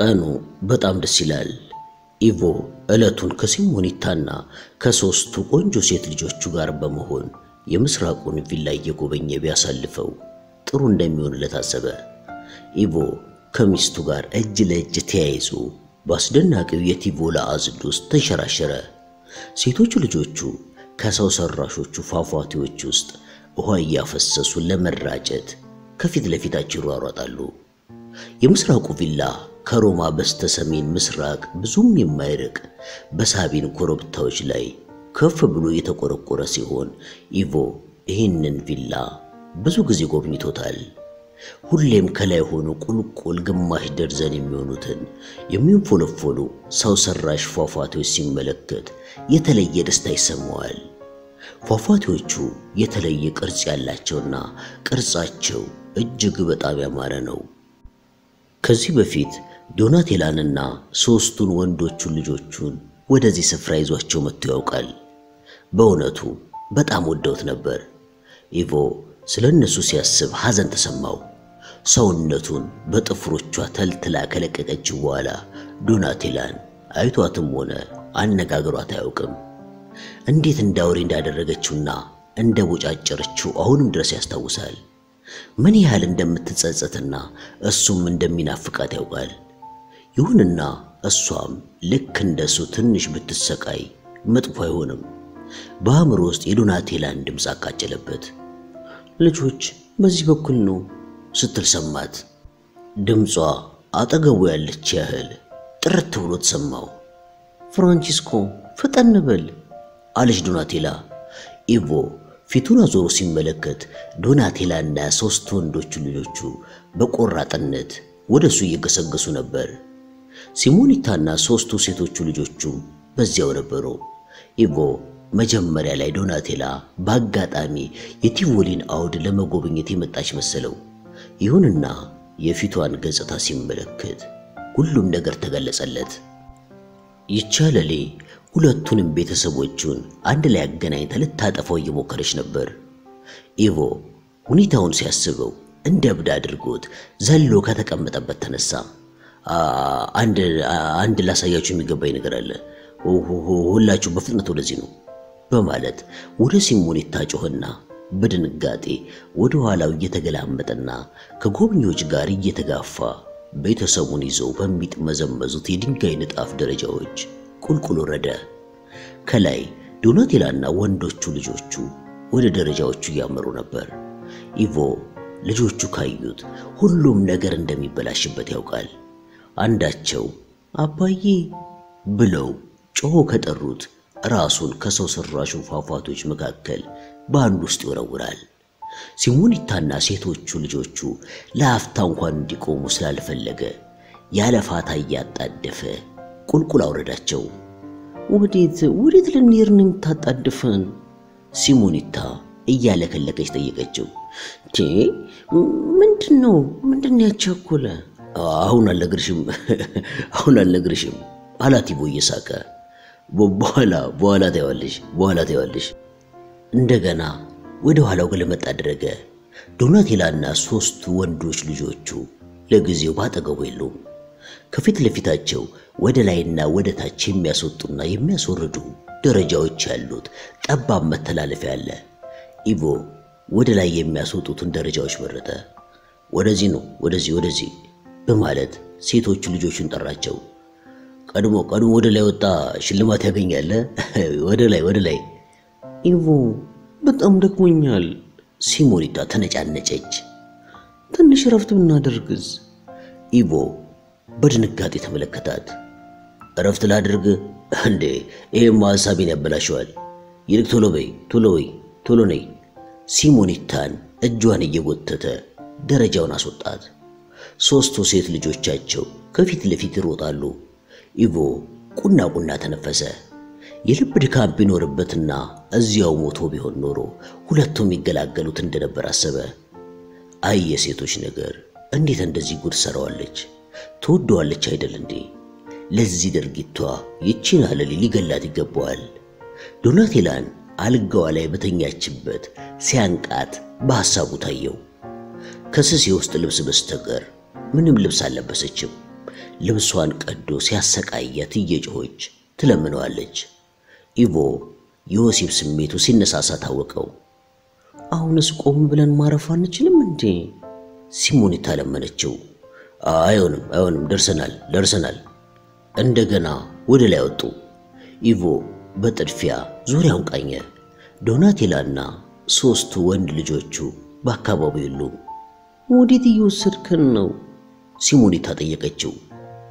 ቀኑ በጣም ደስ ይላል ኢቮ እለቱን ከሲሞኒታና ከሶስቱ ቆንጆ ሴት ልጆቹ ጋር በመሆን የምስራቁን ቪላ እየጎበኘ ቢያሳልፈው ጥሩ እንደሚሆንለት አሰበ ኢቮ ከሚስቱ ጋር እጅ ለእጅ ተያይዞ ባስደናቂው የቲቮላ አዝድ ውስጥ ተንሸራሸረ ሴቶቹ ልጆቹ ከሰው ሰራሾቹ ፏፏቴዎች ውስጥ ውሃ እያፈሰሱ ለመራጨት ከፊት ለፊታቸው ይሯሯጣሉ የምስራቁ ቪላ ከሮማ በስተሰሜን ምስራቅ ብዙም የማይርቅ በሳቢን ኮረብታዎች ላይ ከፍ ብሎ የተቆረቆረ ሲሆን ኢቮ ይህንን ቪላ ብዙ ጊዜ ጎብኝቶታል ሁሌም ከላይ ሆኖ ቁልቁል ግማሽ ደርዘን የሚሆኑትን የሚንፎለፎሉ ሰው ሰራሽ ፏፏቴዎች ሲመለከት የተለየ ደስታ ይሰማዋል ፏፏቴዎቹ የተለየ ቅርጽ ያላቸውና ቅርጻቸው እጅግ በጣም ያማረ ነው ከዚህ በፊት ዶናቴላንና ሶስቱን ወንዶቹን ልጆቹን ወደዚህ ስፍራ ይዟቸው መጥቶ ያውቃል በእውነቱ በጣም ወደውት ነበር ኢቮ ስለነሱ ሲያስብ ሐዘን ተሰማው ሰውነቱን በጥፍሮቿ ተልትላ ከለቀቀች በኋላ ዶናቴላን አይቷትም ሆነ አነጋግሯት አያውቅም እንዴት እንዳውሪ እንዳደረገችውና እንደቦጫጨረችው አሁንም ድረስ ያስታውሳል ምን ይላል እንደምትጸጸትና እሱም እንደሚናፍቃት ያውቃል ይሁንና እሷም ልክ እንደሱ ትንሽ ብትሰቃይ መጥፎ አይሆንም በአምሮ ውስጥ የዶናቴላን ድምጽ አቃጨለበት ልጆች በዚህ በኩል ነው ስትል ሰማት ድምጿ አጠገቡ ያለች ያህል ጥርት ብሎ ተሰማው ፍራንቺስኮ ፈጠን በል አለች ዶናቴላ ኢቮ ፊቱን አዞሮ ሲመለከት ዶናቴላና ሶስት ወንዶች ልጆቹ በቆራጥነት ወደሱ እየገሰገሱ ነበር ሲሞኒታና ሶስቱ ሴቶቹ ልጆቹ በዚያው ነበሩ ኢቮ መጀመሪያ ላይ ዶናቴላ ባጋጣሚ የቲቮሊን አውድ ለመጎብኘት የመጣች መሰለው ይሁንና የፊቷን ገጽታ ሲመለከት ሁሉም ነገር ተገለጸለት ይቻለሊ ሁለቱንም ቤተሰቦቹን አንድ ላይ አገናኝታ ልታጠፋው እየሞከረች ነበር ኢቮ ሁኔታውን ሲያስበው እንደ እብድ አድርጎት ዘሎ ከተቀመጠበት ተነሳ አንድ ላሳያችሁ የሚገባኝ ነገር አለ ሁላችሁ በፍጥነት ወደዚህ ነው በማለት ወደ ሲሞኒታ ጮህና በድንጋጤ ወደ ኋላው እየተገላመጠና ከጎብኚዎች ጋር እየተጋፋ ቤተሰቡን ይዘው በሚጥመዘመዙት የድንጋይ ንጣፍ ደረጃዎች ቁልቁል ወረደ ከላይ ዶናቴላና ወንዶቹ ልጆቹ ወደ ደረጃዎቹ ያመሩ ነበር ኢቮ ልጆቹ ካዩት ሁሉም ነገር እንደሚበላሽበት ያውቃል አንዳቸው አባዬ ብለው ጮሆ ከጠሩት ራሱን ከሰው ሰራሹ ፏፏቴዎች መካከል በአንዱ ውስጥ ይወረውራል ሲሞኒታና ሴቶቹ ልጆቹ ለአፍታ እንኳን እንዲቆሙ ስላልፈለገ ያለፋታ ያጣደፈ ቁልቁል አወረዳቸው ወዴት ልንሄድ ነው የምታጣድፈን ሲሞኒታ እያለከለከች ጠየቀችው ቲ ምንድነው ያቻኮለ አሁን አልነግርሽም አላት ኢቮ እየሳቀ በኋላ ታያለሽ እንደገና ወደ ኋላው ገለመጣ አደረገ ዶናቴላና ሶስቱ ወንዶች ልጆቹ ለጊዜው ባጠገቡ የሉም ከፊት ለፊታቸው ወደ ላይና ወደ ታች የሚያስወጡና የሚያስወርዱ ደረጃዎች ያሉት ጠባብ መተላለፊያ አለ ኢቮ ወደ ላይ የሚያስወጡትን ደረጃዎች መረጠ ወደዚህ በማለት ሴቶቹ ልጆቹን ጠራቸው ቀድሞ ወደ ላይ ወጣ ሽልማት ያገኛል ወደ ላይ ኢቮ በጣም ደክሞኛል ሲሞኒታ ተነጫነጨች ትንሽ ረፍት ብናደርግስ ኢቮ በድንጋጤ ተመለከታት ረፍት ላድርግ እንዴ እማ ሐሳቤን ያበላሽዋል ይልቅ ቶሎ ነይ ሲሞኒታን እጇን እየጎተተ ደረጃውን አስወጣት ሶስቱ ሴት ልጆቻቸው ከፊት ለፊት ይሮጣሉ ኢቮ ቁና ተነፈሰ የልብ ድካም ቢኖርበትና እዚያው ሞቶ ቢሆን ኖሮ ሁለቱም ይገላገሉት እንደነበር አሰበ አይ የሴቶች ነገር እንዴት እንደዚህ ጉድ ሰራዋለች ትወደዋለች አይደል እንዴ ለዚህ ድርጊቷ ይቺን አለሊ ሊገላት ይገባዋል ዶናቴላን አልጋዋ ላይ በተኛችበት ሲያንቃት በሐሳቡ ታየው ከስስ የውስጥ ልብስ በስተቀር ምንም ልብስ አልለበሰችም ልብሷን ቀዶ ሲያሰቃያት እየጮች ትለምነዋለች። ኢቮ ዮሴፍ ስሜቱ ሲነሳሳ ታወቀው። አሁንስ ቆም ብለን ማረፍ አንችልም እንዴ? ሲሞኒታ ለመነችው። አይሆንም ደርሰናል እንደገና ወደ ላይ ወጡ። ኢቮ በጥድፊያ ዙሪያውን ቃኘ። ዶናቴላና ሶስቱ ወንድ ልጆቹ በአካባቢው ሁሉ ወዴት ይወስድከን ነው? ሲሞኒታ ጠየቀችው።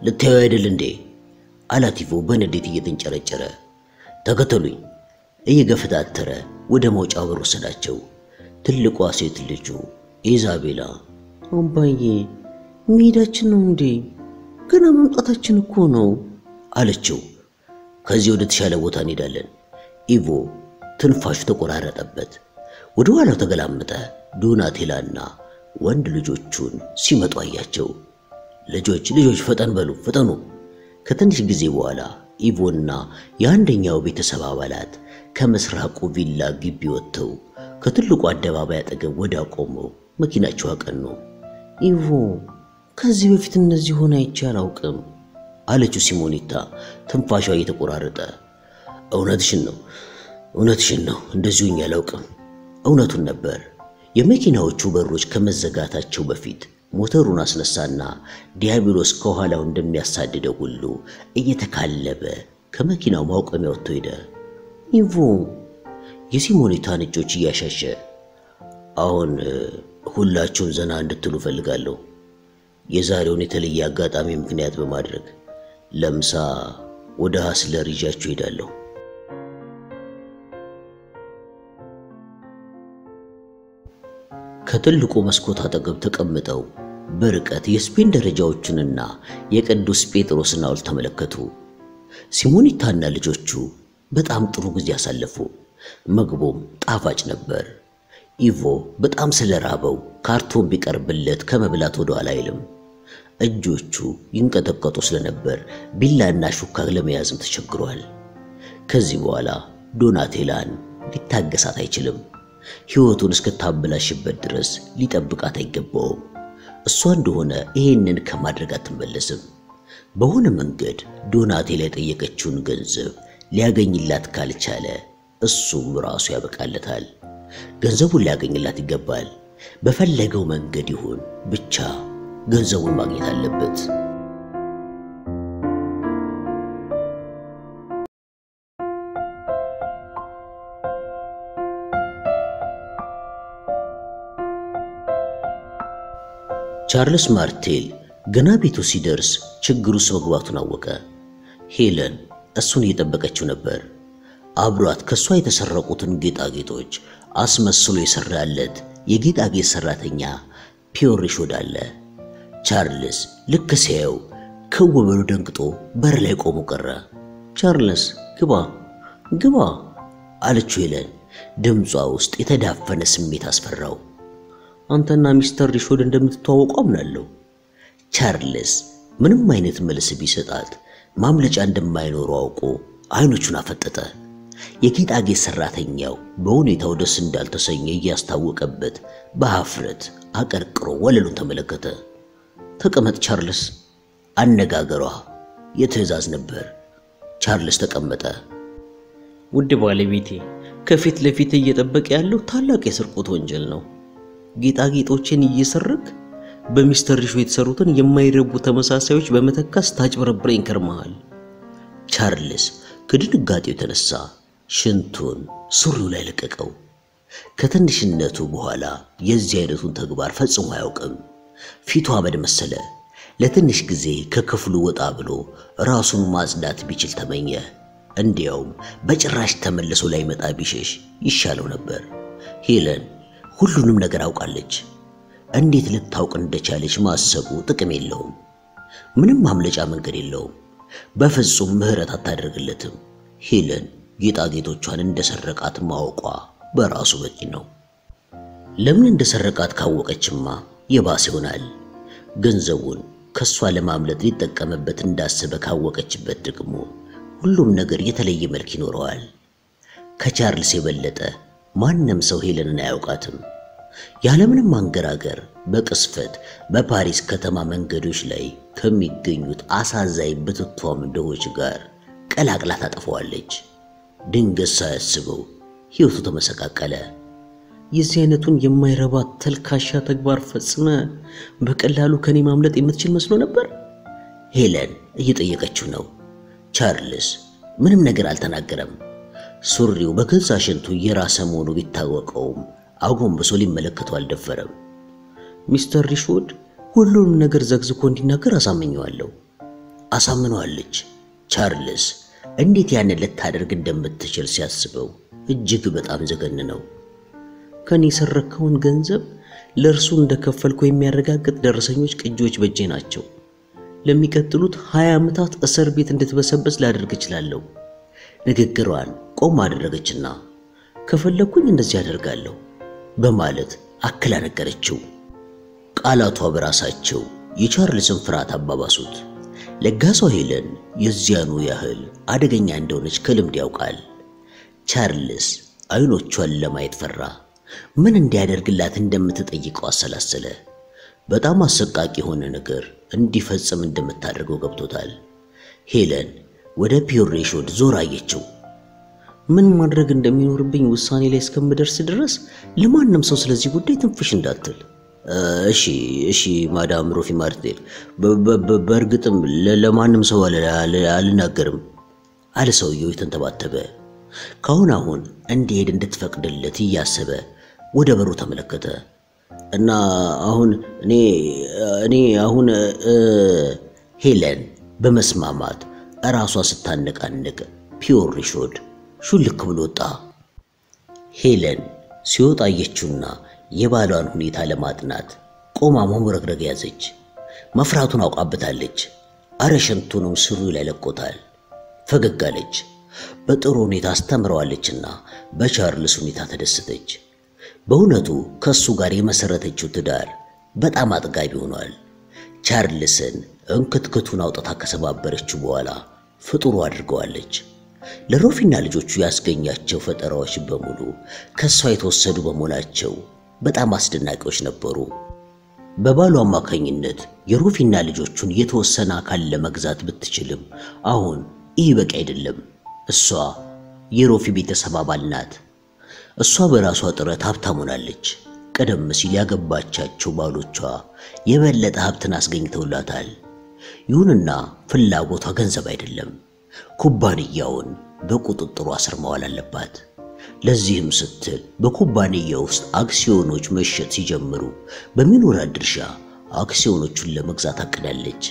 ልታዩ አይደል እንዴ? አላቲቮ በነዴት እየተንጨረጨረ ተከተሉኝ እየገፈታተረ ወደ መውጫው በር ወሰዳቸው። ትልቋ ሴት ልጁ ኢዛቤላ አምባዬ ሚዳችን ነው እንዴ? ገና መምጣታችን እኮ ነው አለችው። ከዚህ ወደ ተሻለ ቦታ እንሄዳለን። ኢቮ ትንፋሹ ተቆራረጠበት። ወደ ኋላው ተገላመጠ። ዶናቴላና ወንድ ልጆቹን ሲመጡ አያቸው። ልጆች ፈጠኑ። ከትንሽ ጊዜ በኋላ ኢቮና ያንደኛው ቤተሰብ አባላት ከመስራቁ ቪላ ግቢ ወጥተው ከትልቁ አደባባይ አጠገብ ወዲያ ቆመው መኪናቸው አቀኑ። ኢቮ ከዚህ በፊት እንደዚህ ሆነ ይችላል አውቅም አለችው ሲሞኒታ ትንፋሿ እየተቆራረጠ። እውነትሽን ነው እንደዚሁኝ አላውቅም። እውነቱን ነበር። የመኪናዎቹ በሮች ከመዘጋታቸው በፊት ሞተሩን አስነሳና ዲያብሎስ ከኋላው እንደሚያሳድደው ሁሉ እየተካለበ ከመኪናው ማውቀሚያ ወጥቶ ሄደ። ኢቮ የሲሞኒታን እጆች እያሻሸ አሁን ሁላችሁም ዘና እንድትሉ ፈልጋለሁ የዛሬውን የተለየ አጋጣሚ ምክንያት በማድረግ ለምሳ ወደ ሀስለር ይዣችሁ ሄዳለሁ። ከትልቁ መስኮት አጠገብ ተቀምጠው በርቀት የስፔን ደረጃዎችንና የቅዱስ ጴጥሮስን ሐውልት ተመለከቱ። ሲሞኒታና ልጆቹ በጣም ጥሩ ጊዜ አሳለፉ። ምግቡም ጣፋጭ ነበር። ኢቮ በጣም ስለራበው ካርቶን ቢቀርብለት ከመብላት ወደ ኋላ አይልም። እጆቹ ይንቀጠቀጡ ስለነበር ቢላና ሹካ ለመያዝም ተቸግሯል። ከዚህ በኋላ ዶናቴላን ሊታገሳት አይችልም። ሕይወቱን እስከታበላሽበት ድረስ ሊጠብቃት አይገባው። እሷ እንደሆነ ይሄንን ከማድረግ አትመለስም። በሆነ መንገድ ዶናቴላ የጠየቀችውን ገንዘብ ሊያገኝላት ካልቻለ እሱም ራሱ ያበቃለታል። ገንዘቡን ሊያገኝላት ይገባል። በፈለገው መንገድ ይሁን ብቻ ገንዘቡን ማግኘት አለበት። ቻርልስ ማርቴል ገና ቤቱ ሲደርስ ችግሩ ውስጥ መግባቱን አወቀ። ሄለን እሱን እየጠበቀችው ነበር። አብሯት ከሷ የተሰረቁትን ጌጣጌጦች አስመስሎ ይሰራለት የጌጣጌጥ ሰራተኛ ፒዮሪሽ ወዳለ ቻርልስ ልክ ሲያየው ከወበሉ ደንግጦ በር ላይ ቆሞ ቀረ። ቻርልስ ግባ አለችው ሄለን። ድምጿ ውስጥ የተዳፈነ ስሜት አስፈራው። አንተና ሚስተር ሪሾድ እንደምትተዋወቁ አምናለሁ። ቻርልስ ምንም አይነት መልስ ቢሰጣት ማምለጫ እንደማይኖረው አውቆ አይኖቹን አፈጠጠ። የጌጣጌጥ ሰራተኛው በሁኔታው ደስ እንዳልተሰኘ እያስታወቀበት በአፍረት አቀርቅሮ ወለሉን ተመለከተ። ተቀመጥ ቻርልስ። አነጋገሯ የትዕዛዝ ነበር። ቻርልስ ተቀመጠ። ውድ ባለቤቴ ከፊት ለፊት እየጠበቀ ያለው ታላቅ የስርቆት ወንጀል ነው። ጌጣጌጦችን እየሰረክ በሚስተር ሪሾ የተሰሩትን የማይረቡ ተመሳሳዮች በመተካስ ታጭበረብረኝ ከርመሃል። ቻርልስ ከድንጋጤው ተነሳ። ሽንቱን ሱሪው ላይ ለቀቀው። ከትንሽነቱ በኋላ የዚህ አይነቱን ተግባር ፈጽሞ አያውቅም። ፊቱ አመድ መሰለ። ለትንሽ ጊዜ ከክፍሉ ወጣ ብሎ ራሱን ማጽዳት ቢችል ተመኘ። እንዲያውም በጭራሽ ተመልሶ ላይ መጣ ቢሸሽ ይሻለው ነበር። ሄለን ሁሉንም ነገር አውቃለች። እንዴት ልታውቅ እንደቻለች ማሰቡ ጥቅም የለውም። ምንም ማምለጫ መንገድ የለውም። በፍጹም ምህረት አታደርግለትም። ሄለን ጌጣጌጦቿን እንደሰረቃት ማወቋ በራሱ በቂ ነው። ለምን እንደሰረቃት ካወቀችማ የባሰ ይሆናል። ገንዘቡን ከሷ ለማምለጥ ሊጠቀምበት እንዳሰበ ካወቀችበት ደግሞ ሁሉም ነገር የተለየ መልክ ይኖረዋል። ከቻርልስ የበለጠ ማንም ሰው ሄለንን አያውቃትም። ያለምንም አንገራገር بقصفت بپاریس کتما من گروش لی کمی گنیوت آسازی بتطفام دوچگار کلاق لطت افوالج دنگ سایت سبو هیوتو تمسکا کلا یزینتون یمای ربات تلکاشات اگبار فسنا بکلالو کنی معاملت ایمتشل مسلو نبر هیلن ایت ایگچونو چارلز منم نگرال تناگرم سوریو بکلساشن تو یراسمونو بیتاوکوم آگم بسولی ملکتو الدفرم Mr. Richwood, ሁሉንም ነገር ዘግዝኮ እንዲናገር አሳመኘዋለሁ አሳመነዋለች ቻርልስ እንዴት ያንን ልታደርግ እንደምትችል ሲያስበው እጅግ በጣም ዘገነነው ከኔ ሰረከውን ገንዘብ ለርሱ እንደከፈልኩ የሚያረጋግጥ ደረሰኞች ቅጆች በጄ ናቸው ለሚቀጥሉት 20 አመታት እስር ቤት እንድትበሰብስ ላደርግ እችላለሁ ንግግሯን ቆም አደረገችና ከፈለኩኝ እንደዚህ አደርጋለሁ በማለት አክላ ነገረችው ቃላቷ በራሳቸው የቻርልስን ፍርሃት አባባሱት ለጋሷ ሄለን የዚያኑ ያህል አደገኛ እንደሆነች ከልምድ ያውቃል ቻርልስ አይኖቿን ለማየት ፈራ ምን እንዲያደርግላት እንደምትጠይቀው አሰላሰለ በጣም አሰቃቂ የሆነ ነገር እንዲፈጽም እንደምታደርገው ገብቶታል ሄለን ወደ ፒዮሬሾድ ዞር አየችው ምን ማድረግ እንደሚኖርብኝ ውሳኔ ላይ እስከምደርስ ድረስ ለማንም ሰው ስለዚህ ጉዳይ ትንፍሽ እንዳትል እሺ እሺ ማዳም ሩፊ ማርቴል በርግጥም ለማንም ሰው አልናገርም አለ ሰውየው ተንተባተበ ካሁን እንዲሄድ እንድትፈቅድለት ያሰበ ወደ በሩ ተመለከተ እና አሁን እኔ አሁን ሄለን በመስማማት ራሷ ስታነቃነቅ ፒዮሪሾድ ሹልክ ብሎ ወጣ ሄለን ሲወጣ አየችውና የባሏን ሁኔታ ለማጥናት ቆማ መወረግረግ ያዘች መፍራቱን አውቃበታለች አረሽንቱንም ስሩ ላይ ለቆታል ፈገግ አለች በጥሩ ሁኔታ አስተምረዋለችና በቻርልስ ሁኔታ ተደስተች በእውነቱ ከሱ ጋር የመሰረተችው ትዳር በጣም አጥጋቢ ሆኗል ቻርልስን እንክትክቱን አውጣታ ከሰባበረችው በኋላ ፍጡሩ አድርገዋለች ለሮፊና ልጆቹ ያስገኛቸው ፈጠራዎች በሙሉ ከሷ የተወሰዱ በመሆናቸው በጣም አስደናቂዎች ነበሩ በባሉ አማካኝነት የሩፊና ልጆቹን የተወሰነ አካል ለመግዛት ብትችልም አሁን ይበቃ አይደለም እሷ የሩፊ ቤተሰብ አባል ናት እሷ በራሷ ጥረት ሀብታም ሆናለች ቀደም ሲል ያገባቻቸው ባሎቿ የበለጠ ሀብትን አስገኝተውላታል ይሁንና ፍላጎቷ ገንዘብ አይደለም ኩባንያውን በቁጥጥሩ ስር ማዋል አለባት ለዚህም ስትል በኩባንያው ውስጥ አክሲዮኖች መሸጥ ሲጀምሩ በሚኖራት ድርሻ አክሲዮኖቹን ለመግዛት አቀዳለች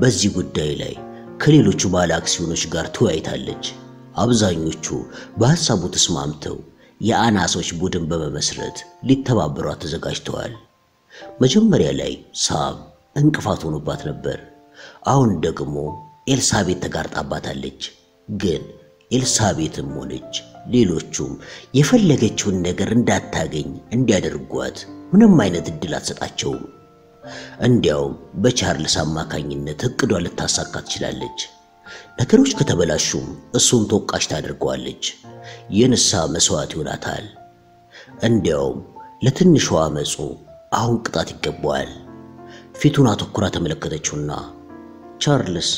በዚህ ጉዳይ ላይ ከሌሎቹ ባለ አክሲዮኖች ጋር ተወያይታለች አብዛኞቹ በሐሳቡ ተስማምተው የአናሶች ቡድን በመመስረት ሊተባበሩ ተዘጋጅተዋል መጀመሪያ ላይ ሳም እንቅፋት ሆኖባት ነበር አሁን ደግሞ ኤልሳቤት ተጋርጣባታለች ግን ኤልሳቤትም ሆነች ሌሎቹም የፈለገችውን ነገር እንዳታገኝ እንዲያደርጓት ምንም አይነት እድል አትሰጣቸውም እንዲያው በቻርልስ አማካኝነት እቅዷን ልታሳካ ትችላለች ነገሮች ከተበላሹም እሱን ተወቃሽ ታደርጓለች የነሳ መስዋዕት ይሆናታል እንዲያው ለትንሿ አመጹ አሁን ቅጣት ይገባዋል ፊቱን አተኩራ ተመለከተችውና ቻርልስ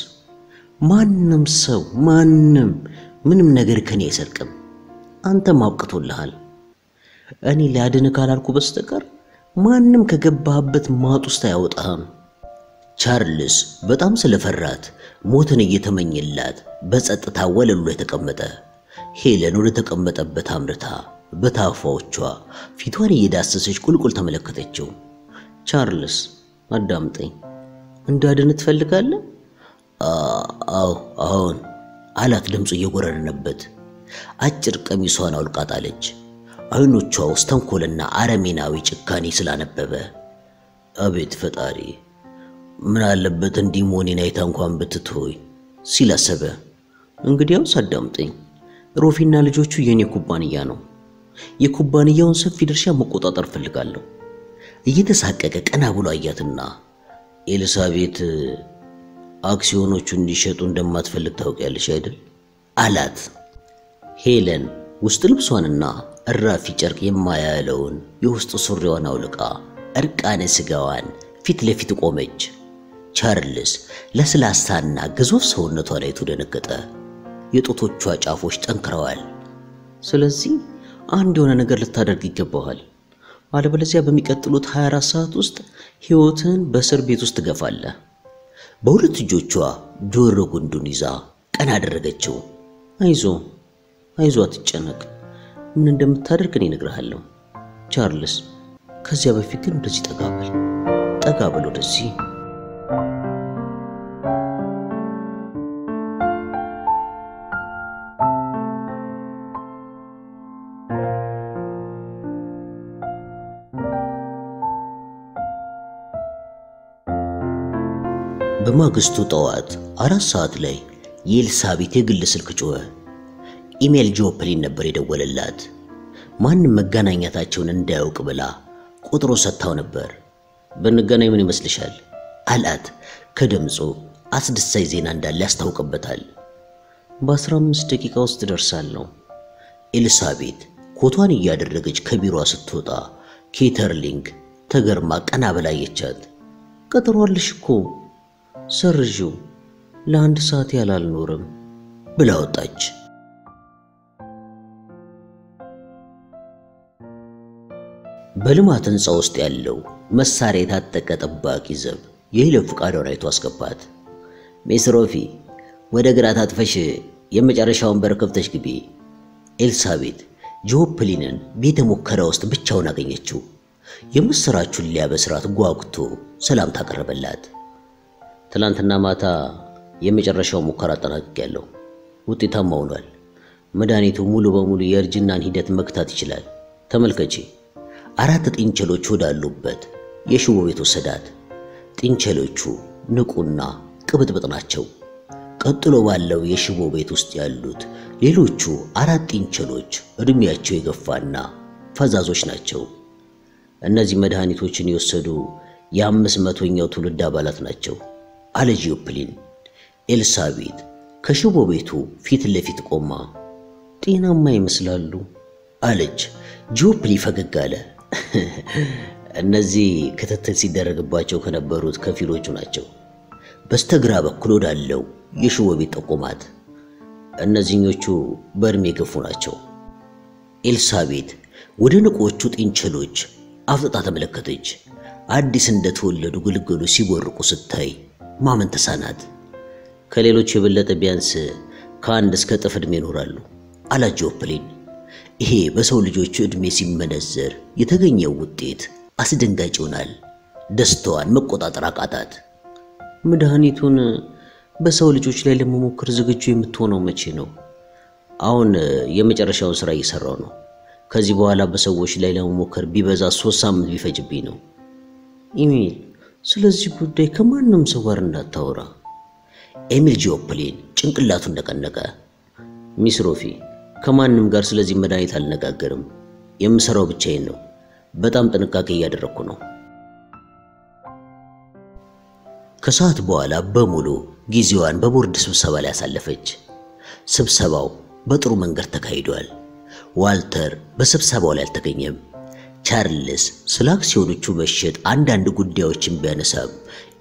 ማንም ሰው ምንም ነገር ከኔ አይሰርቅም አንተ ማውቀቶልሃል እኔ ላድን ካላልኩ በስተቀር ማንም ከገባህበት ማጥ ውስጥ ያወጣህ ቻርልስ በጣም ስለፈራት ሞትን እየተመኘላት በጸጥታ ወለሉ የተቀመጠ ሄለን ወደ ተቀመጠበት አምርታ በታፋዎቿ ፊቷን እየዳሰሰች ቁልቁል ተመለከተችው ቻርልስ አዳምጠኝ እንዳድን ትፈልጋለህ አሁን አላት ድምጹ እየጎረረነበት አጭር ቀሚሷን አውልቃታለች አይኖቿ ውስጥ ተንኮልና አረሜናዊ ጭካኔ ስላነበበ አቤት ፈጣሪ ምን አለበት እንዲሞኔና ይታንኳን ብትቶይ ሲላሰበ እንግዲያው ሳዳምጠኝ ሮፊና ልጆቹ የኔ ኩባንያ ነው የኩባንያውን ሰፊ ድርሻ መቆጣጠር ፈልጋለሁ እየተሳቀቀ ቀና ብሎ አያትና ኤልሳቤት አክሲዮኖቹን እንዲሸጡ እንደማትፈልግ ታውቂያለሽ አይደል አላት ሄለን ውስጥ ልብሷንና እራፊ ጨርቅ የማያለውን የውስጥ ሱሪዋን አውልቃ أركان سجوان فيت لفيتو قمج. تشارلز لسلا ساننا جزوف سهون نتوري تودن كتا يتوتو تشوج عفوش تنكروال. سلزي عندونا نقدر التدرج كبهال. على بالزيا بمكتلوت هاراسات وست هيوتن بسر بيتوست جفالة. بورت جوتشوا دورو كندونيزا أنا درجتشو. أيزو أتجنك. من عندما تدركني نقرأهالهم. تشارلز كزيا بفكر ودزي تقابل ودزي. بماقستو طوات أرسات لي يل سابيتي قلس الكجوة إيميل جو بلين نبريد واللات مان مقانا ينتاجون انداو قبلا قدرو ستاو نبر بنقانا يمني مسلشال الات كدمزو عصد السايزين اندا لاستاو قبتال باسرام مستكي كاوست درسالنو إل سابيت كوتواني يادر رقج كبيرو عصدتو تا كيترلينك تقرماك أنا بلا يتشاد قدرو اللشكو سرجو لاند ساتي على النورم بلاو تاج بلماتن ساوست يالو مساري تاتكت باكي زب يهلف قارورا يتواسكبات ميس روفي ودقراتات فشي يمجارشاون بركبتش كبي إلسابيت جو بلينن بيت مكراوست بچاونا غنيچو يمسراچو ليابسرات غواغتو سلام تاقربلات تلانتنا ماتا يمجرشو مكراتنا كالو وطيتا مونوال مداني تمولو بمولو يرجنان هيدت مكتات جلال تملكجي عراتت انجلو چودا اللوبت يشو بيتو سداد تنجلو چو نقونا كبت بطناتشو قطلو واللو يشو بيتو ستيالوت ليلو چو عرات انجلو چو رمياتشو يغفانا فزازوش ناتشو النازي مداني توچن يوسدو يامس متوينيو تولد دابالات ناتشو على جيوبلين إلسابيت كشوبو بيتو فيت اللي فيت قوما تينا ما يمسلالو ألج جيوبلي فققاله النزي كتتلسي درق باچو كنبروت كفيرو جناچو بس تقرابا كلو دالو يشوبو بيتو قومات النزي نيوچو برمي قفوناچو إلسابيت ودنقو چوت انچلوج أفضطات ملكتج عدي سندتو اللدو قلقلو سيبورقو ستاي مامن تساند كليلوچ يبلت بيانس كاند اسك تفدمي نورالو على جوبلين ايه بسو لجوچ ادمي سيمنزر يتغنيو وطيت اسدنگاچ ሆናል دستوان مقطاطر አቃጣት مدهنيتون بسو لجوچ ላይ ለመሞከር ዝግጁ የምትሆነው መቼ ነው አሁን የመጨረሻው ስራ እየሰራው ነው ከዚህ በኋላ በሰዎች ላይ ለመሞከር ቢበዛ 3 ሳምንት ቢፈጅብኝ ነው ኢሜል ስለዚህ ጉዳይ ከማንም ሰው ጋር እንዳታወራ ኤሚል ጆፕሊን ጭንቅላቱን ነቀነቀ ሚስ ሮፊ ከማንም ጋር ስለዚህ መድኃኒት አልነጋገርም የምሰራው ብቻዬን ነው በጣም ጥንቃቄ እያደረኩ ነው ከሰዓት በኋላ በሙሉ ጊዜዋን በቦርድ ስብሰባ ላይ አሳለፈች ስብሰባው በጥሩ መንገድ ተካሂዷል ዋልተር በስብሰባው ላይ አልተገኘም ቻርልስ ስላክሲዮቹ በሽት አንዳንድ ጉዳዮችን ቢያነሳም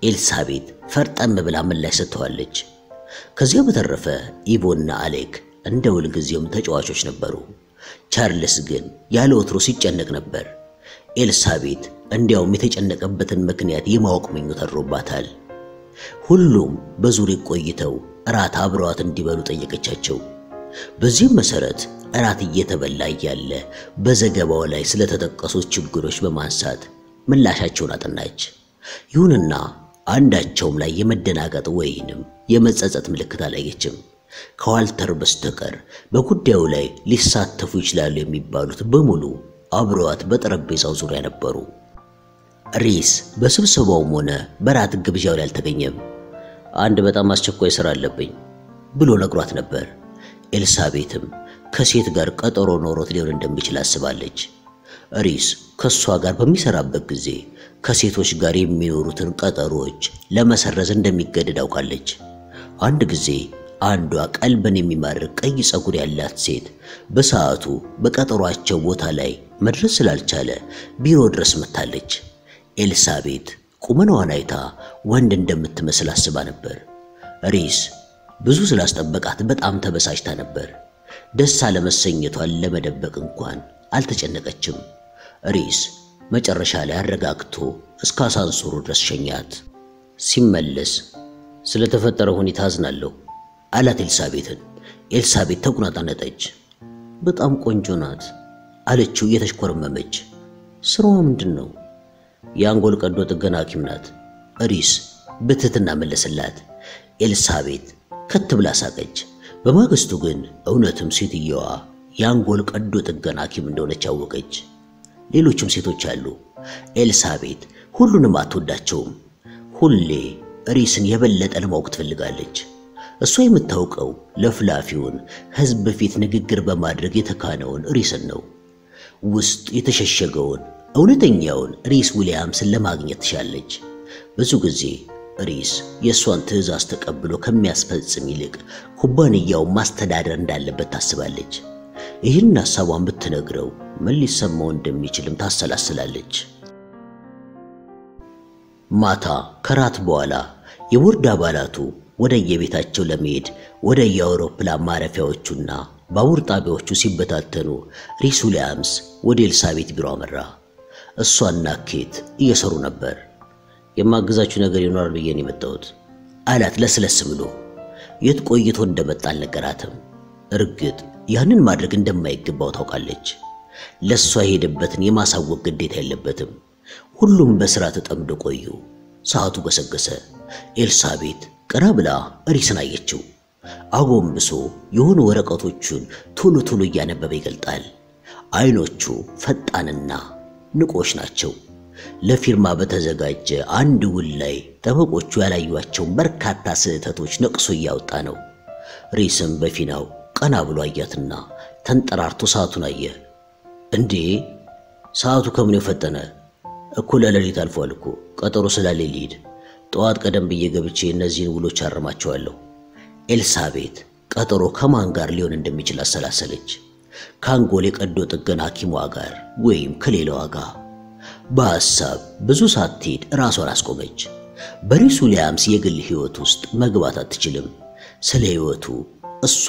ኤልሳቤት ፈርጠም ብላ ምላሽ ሰጥቷለች ከዚያ በተረፈ ኢቮና አሌክ እንደውል ግዚያም ተጫዋቾች ነበሩ ቻርልስ ግን ያለወትሮ ሲጨነቅ ነበር ኤልሳቤት እንዲያውም የተጨነቀበትን ምክንያት የማወቅ ምኞት አድሮባታል ሁሉም በዙሪያ ቆይተው ራት አብረዋት እንዲበሉ ጠየቀቻቸው በዚህ መሰረት እራት እየተበላ ያለ በዘገባው ላይ ስለተጠቀሱት ችግሮች በማንሳት ምላሻቸውን አጠናች ይሁንና አንዳቸውም ላይ የመደናገጥ ወይንም የመጸጸት ምልክት አላየችም ከዋልተር በስተቀር በጉዳዩ ላይ ሊሳተፉ ይችላሉ የሚባሉት በሙሉ አብረዋት በጠረጴዛው ዙሪያ ነበሩ ሪስ በስብሰባው ሆነ በራት ግብዣው ላይ አልተገኘም አንድ በጣም አስቸኳይ ስራ አለብኝ ብሎ ነግሯት ነበር ኤልሳቤትም ከሴት ጋር ቀጠሮ ኖሮት ሊሆን እንደሚችል አስባለች ሪስ ከሷ ጋር በሚሰራበት ጊዜ ከሴቶች ጋር የሚኖሩትን ቀጠሮች ለመሰረዝ እንደሚገደድ አውቃለች አንድ ጊዜ አንዷ ቀልብን የሚማርክ ቀይ ጸጉር ያላት ሴት በሰዓቱ በቀጠሯቸው ቦታ ላይ መድረስ ስላልቻለ ቢሮ ድረስ መጣለች Elizabeth ቁመኗ አይታ ወንድ እንደምትመስል አስባ ነበር ሪስ ብዙ ስላስጠበቃት በጣም ተበሳጭታ ነበር ደስ አለመሰኘቷን ለመደበቅ እንኳን አልተጨነቀችም ሪስ መጨረሻ ላይ አረጋግቶ እስከ አሳንሱሩ ድረስ ሸኛት ሲመለስ ስለተፈጠረው ሁኔታ አዝናለሁ አላት ኤልሳቤትን ኤልሳቤት ተቁናጣነች በጣም ቆንጆ ናት አለችው እየተሽኮረመመች ስራዋ ምንድነው የአንጎል ቀዶ ጥገና ሐኪም ናት ሪስ በትህትና መለሰላት ኤልሳቤት ከት ብላ ሳቀች በማግስቱ ግን እውነትም ሴትየዋ የአንጎል ቀዶ ጥገና ሐኪም እንደሆነች አወቀች ሌሎችም ሴቶች አሉ ኤልሳቤት ሁሉንም አትወዳቸውም ሁሌ ሪስን የበለጠ ለማወቅ ትፈልጋለች እሷ የምታውቀው ለፍላፊውን ህዝብ ፊት ንግግር በማድረግ የተካነውን ሪስን ነው ውስጥ የተሸሸገውን እውነተኛውን ሪስ ዊሊያምስን ለማግኘት ትሻለች ብዙ ጊዜ ሪስ የሷን ትዕዛዝ ተቀብሎ ከሚያስፈጽም ይልቅ ኩባንያው ማስተዳደር እንዳለበት ታስባለች ይህን ሐሳቧን ብትነግረው ምን ሊሰማው እንደሚችልም ታሰላስላለች ማታ ከራት በኋላ የወርድ አባላቱ ወደየቤታቸው ለመሄድ ወደየአውሮፕላን ማረፊያዎቹና ባቡር ጣቢያዎቹ ሲበታተኑ ሪስ ዊሊያምስ ወደ ኤልሳቤት ቢሮ አመራ እሷና ኬት እየሰሩ ነበር የማግዛቹ ነገር ይኖር ብዬን የመጣሁት አላት ለስለስ ብሎ የት ቆይቶ እንደመጣ አልነገራትም እርግጥ ያንን ማድረግ እንደማይገባው ታውቃለች ለሷ ሄደበትን የማሳወቅ ግዴታ የለበትም ሁሉም በስራ ተጠምዶ ቆዩ ሰዓቱ ገሰገሰ ኤልሳቤት ቀና ብላ ሪስን አየችው አጎንብሶ የሆኑ ወረቀቶቹን ቶሎ ቶሎ እያነበበ ይገልጣል አይኖቹ ፈጣንና ንቆች ናቸው ለፊርማ በተዘጋጀ አንድ ውል ላይ ጠበቆቹ ያላዩአቸው በርካታ ስህተቶች ነቅሶ ያወጣ ነው ሪስም በፊናው ቀና ብሎ አያትና ተንጠራርቶ ሰዓቱን አየ እንዴ ሰዓቱ ከምን ፈጠነ እኩለ ሌሊት አልፏል እኮ ቀጠሮ ስላለ ሊድ ጧት ቀደም ብዬ ገብቼ እነዚህን ውሎች አርማቸዋለሁ ኤልሳቤት ቀጠሮ ከማን ጋር ሊሆን እንደሚችል አሰላሰለች ካንጎል የቀዶ ጥገና ሐኪሟ ጋር ወይም ከሌላዋ ጋር በሐሳብ ብዙ ሳትሄድ ራሷን አስቆመች በሪስ ዊሊያምስ የግል ህይወት ውስጥ መግባት አትችልም ስለ ህይወቱ እሷ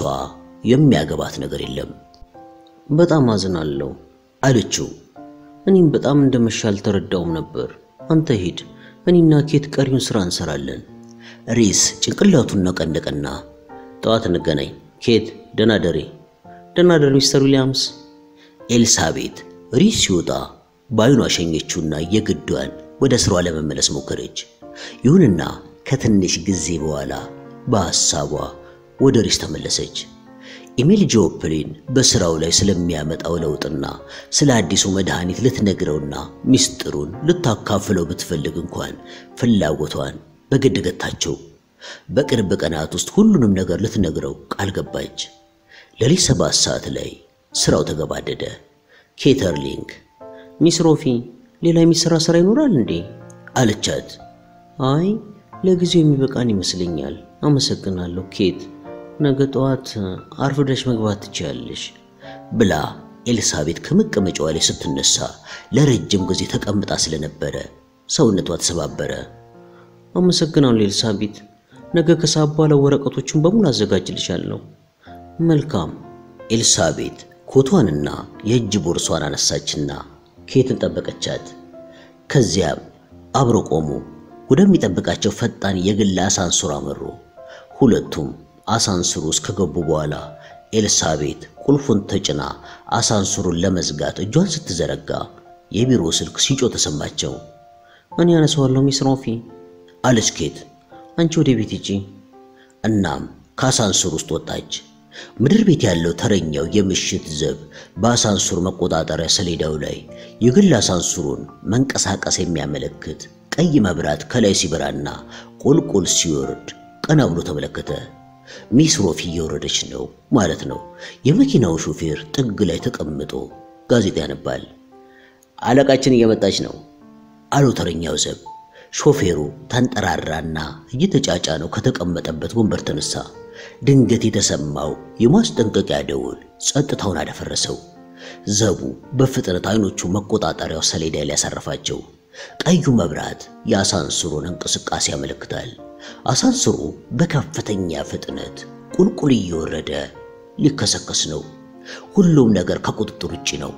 የሚያገባት ነገር የለም በጣም አዝናለሁ አለችው እኔም በጣም እንደምሻል ተረዳውም ነበር አንተ ሂድ እኔና ኬት ቀሪውን ስራ እንሰራለን ሪስ ጭንቅላቱን ነቀነቀና ጧት እንገናኝ ኬት ደናደሪ ሚስተር ዊሊያምስ ኤልሳቤት ሪስ ይወጣ ባይኗ ሸኘችውና የግዷን ወደ ስራዋ ለመመለስ ሞከረች ይሁንና ከትንሽ ጊዜ በኋላ በሐሳቧ ወደ ሪስ ተመለሰች ኢሜል ጆፕሊን በስራው ላይ ስለሚያመጣው ለውጥና ስለ አዲሱ መድኃኒት ልትነግረውና ሚስጥሩን ልታካፍለው ብትፈልግ እንኳን ፍላጎቷን በግድ ገታቸው በቅርብ ቀናት ውስጥ ሁሉንም ነገር ልትነግረው ቃል ገባች ለሊት 7 ሰዓት ላይ ስራው ተገባደደ ኬተርሊንግ ሚስ ሮፊ ሌላ የሚሰራ ስራ ይኖራል እንዴ አለቻት አይ ለጊዜው የሚበቃን ይመስልኛል አመሰግናለሁ ኬት ነገ ጧት አርፍደሽ መግባት ትችያለሽ ብላ ኤልሳቤት ከመቀመጫዋ ላይ ስትነሳ ለረጅም ጊዜ ተቀምጣ ስለነበረ ሰውነቷ ተሰባበረ አመሰግናለሁ ኤልሳቤት ነገ ከሰዓት በኋላ ወረቀቶቹን በሙሉ አዘጋጅልሻለሁ መልካም ኤልሳቤት ኮቷንና የእጅ ቦርሷን አነሳችና ኬትን ጠበቀቻት ከዚያም አብሮ ቆሙ ወደሚጠብቃቸው ፈጣን የግል አሳንሱር አመሩ ሁለቱም አሳንሱር ውስጥ ከገቡ በኋላ ኤልሳቤት ቁልፉን ተጭና አሳንሱሩን ለመዝጋት እጇን ስትዘረጋ የቢሮ ስልክ ሲጮህ ተሰማቸው እኔ አነሳዋለሁ ሚስ ሮፊ አለች ኬት አንቺ ወደ ቤት ሂጂ እናም ከአሳንሱር ውስጥ ወጣች ምድር ቤት ያለው ተረኛው የምሽት ዘብ በአሳንሱር መቆጣጠሪያ ሰሌዳው ላይ የግል አሳንሱሩን መንቀሳቀስ የሚያመለክት ቀይ መብራት ከላይ ሲበራና ቁልቁል ሲወርድ ቀና ብሎ ተመለከተ ሚስ ሮፊ እየወረደች ነው ማለት ነው የመኪናው ሹፌር ጥግ ላይ ተቀምጦ ጋዜጣ ያነባል አለቃችን እየመጣች ነው አሉ ተረኛው ዘብ ሾፌሩ ተንጠራራና እየተጫጫ ነው ከተቀመጠበት ወንበር ተነሳ ድንገት የተሰማው የማስጠንቀቂያ ደውል ጸጥታውን አደፈረሰው ዘቡ በፍጥነት አይኖቹ መቆጣጣሪያው ሰሌዳ ላይ ያሳረፋቸው Ayum Abrad, Yasansuru and Casamilictal. Asansuru, Becafetania Fetinet, Unculi Yorede, Licasacasno, Hulum Nagar Cacuturicino.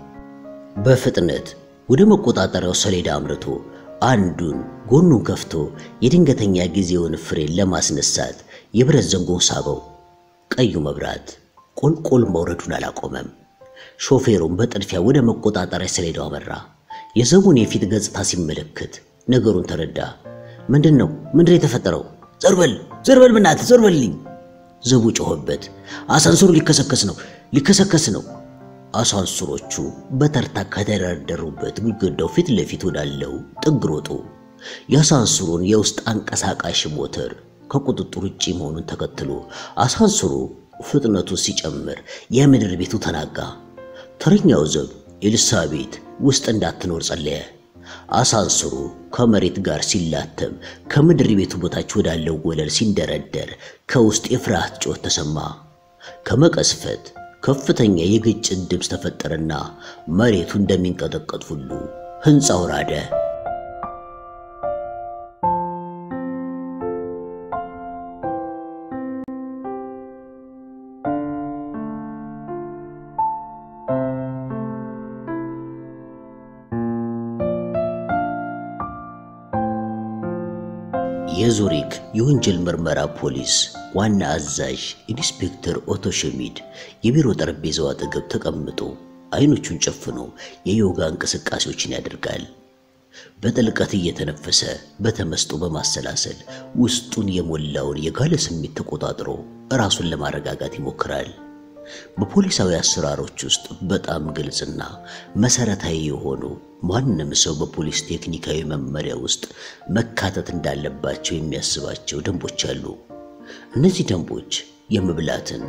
Buffetinet, Udemocotaro Solidamreto, Andun, Gonucafto, Yedingatania Gizion Free Lamas in the Sad, Yebrezongo Sabo. Ayum Abrad, Concol Moretunala Comem. Shoferum Betelfia Udemocotare Solidamera. Yezawun if it gets passing milk, Nagurun Tareda. Mendeno, Mendreta Fataro. Zerwell Manat, Zerwelling. Zawuch Hobbit. Asansur Licasacasno, Licasacasno. Asansuru, better Takadera de Rubet, we could do fit lefituda low, the grotto. Yasansurun yost and Casakash water, Cocotuturchimon Takatulu. Asansuru, Futana to Sichammer, Yemen Bitutanaga. Tarinozov, Il Sabit. West and that north alley. Asansuru, Kamarit Garcillatem, Kamadrivet Butachuda Logueler Cinderadder, Coast Efrat or Tasama. Kamakas fed, Kafeting a yigitch and dipstafeterana, Mari Tundaminka the Cotfulu, Hans Aurade. Yezurik, Yunjil Murmara Police, one Azaj, Inspector Otto Schmid, Yemirotar Bizoat Gaptakamuto, Ainuchunchafuno, Yeogan Casacasuchinadergal. Betel Katiyetanafesa, Betamastuba Masalasel, Ustuniamulla, Yagalis and Mitokotadro, Rasul Lamaragati Mokral. Bapulisawe Srarochust, Bet Am Gilsena, Masaratai Hono. One so police technique I remember was Macatat and Dalabacho in Mesavacho, Dambuchalu. Nazitambuch, Yamablatin,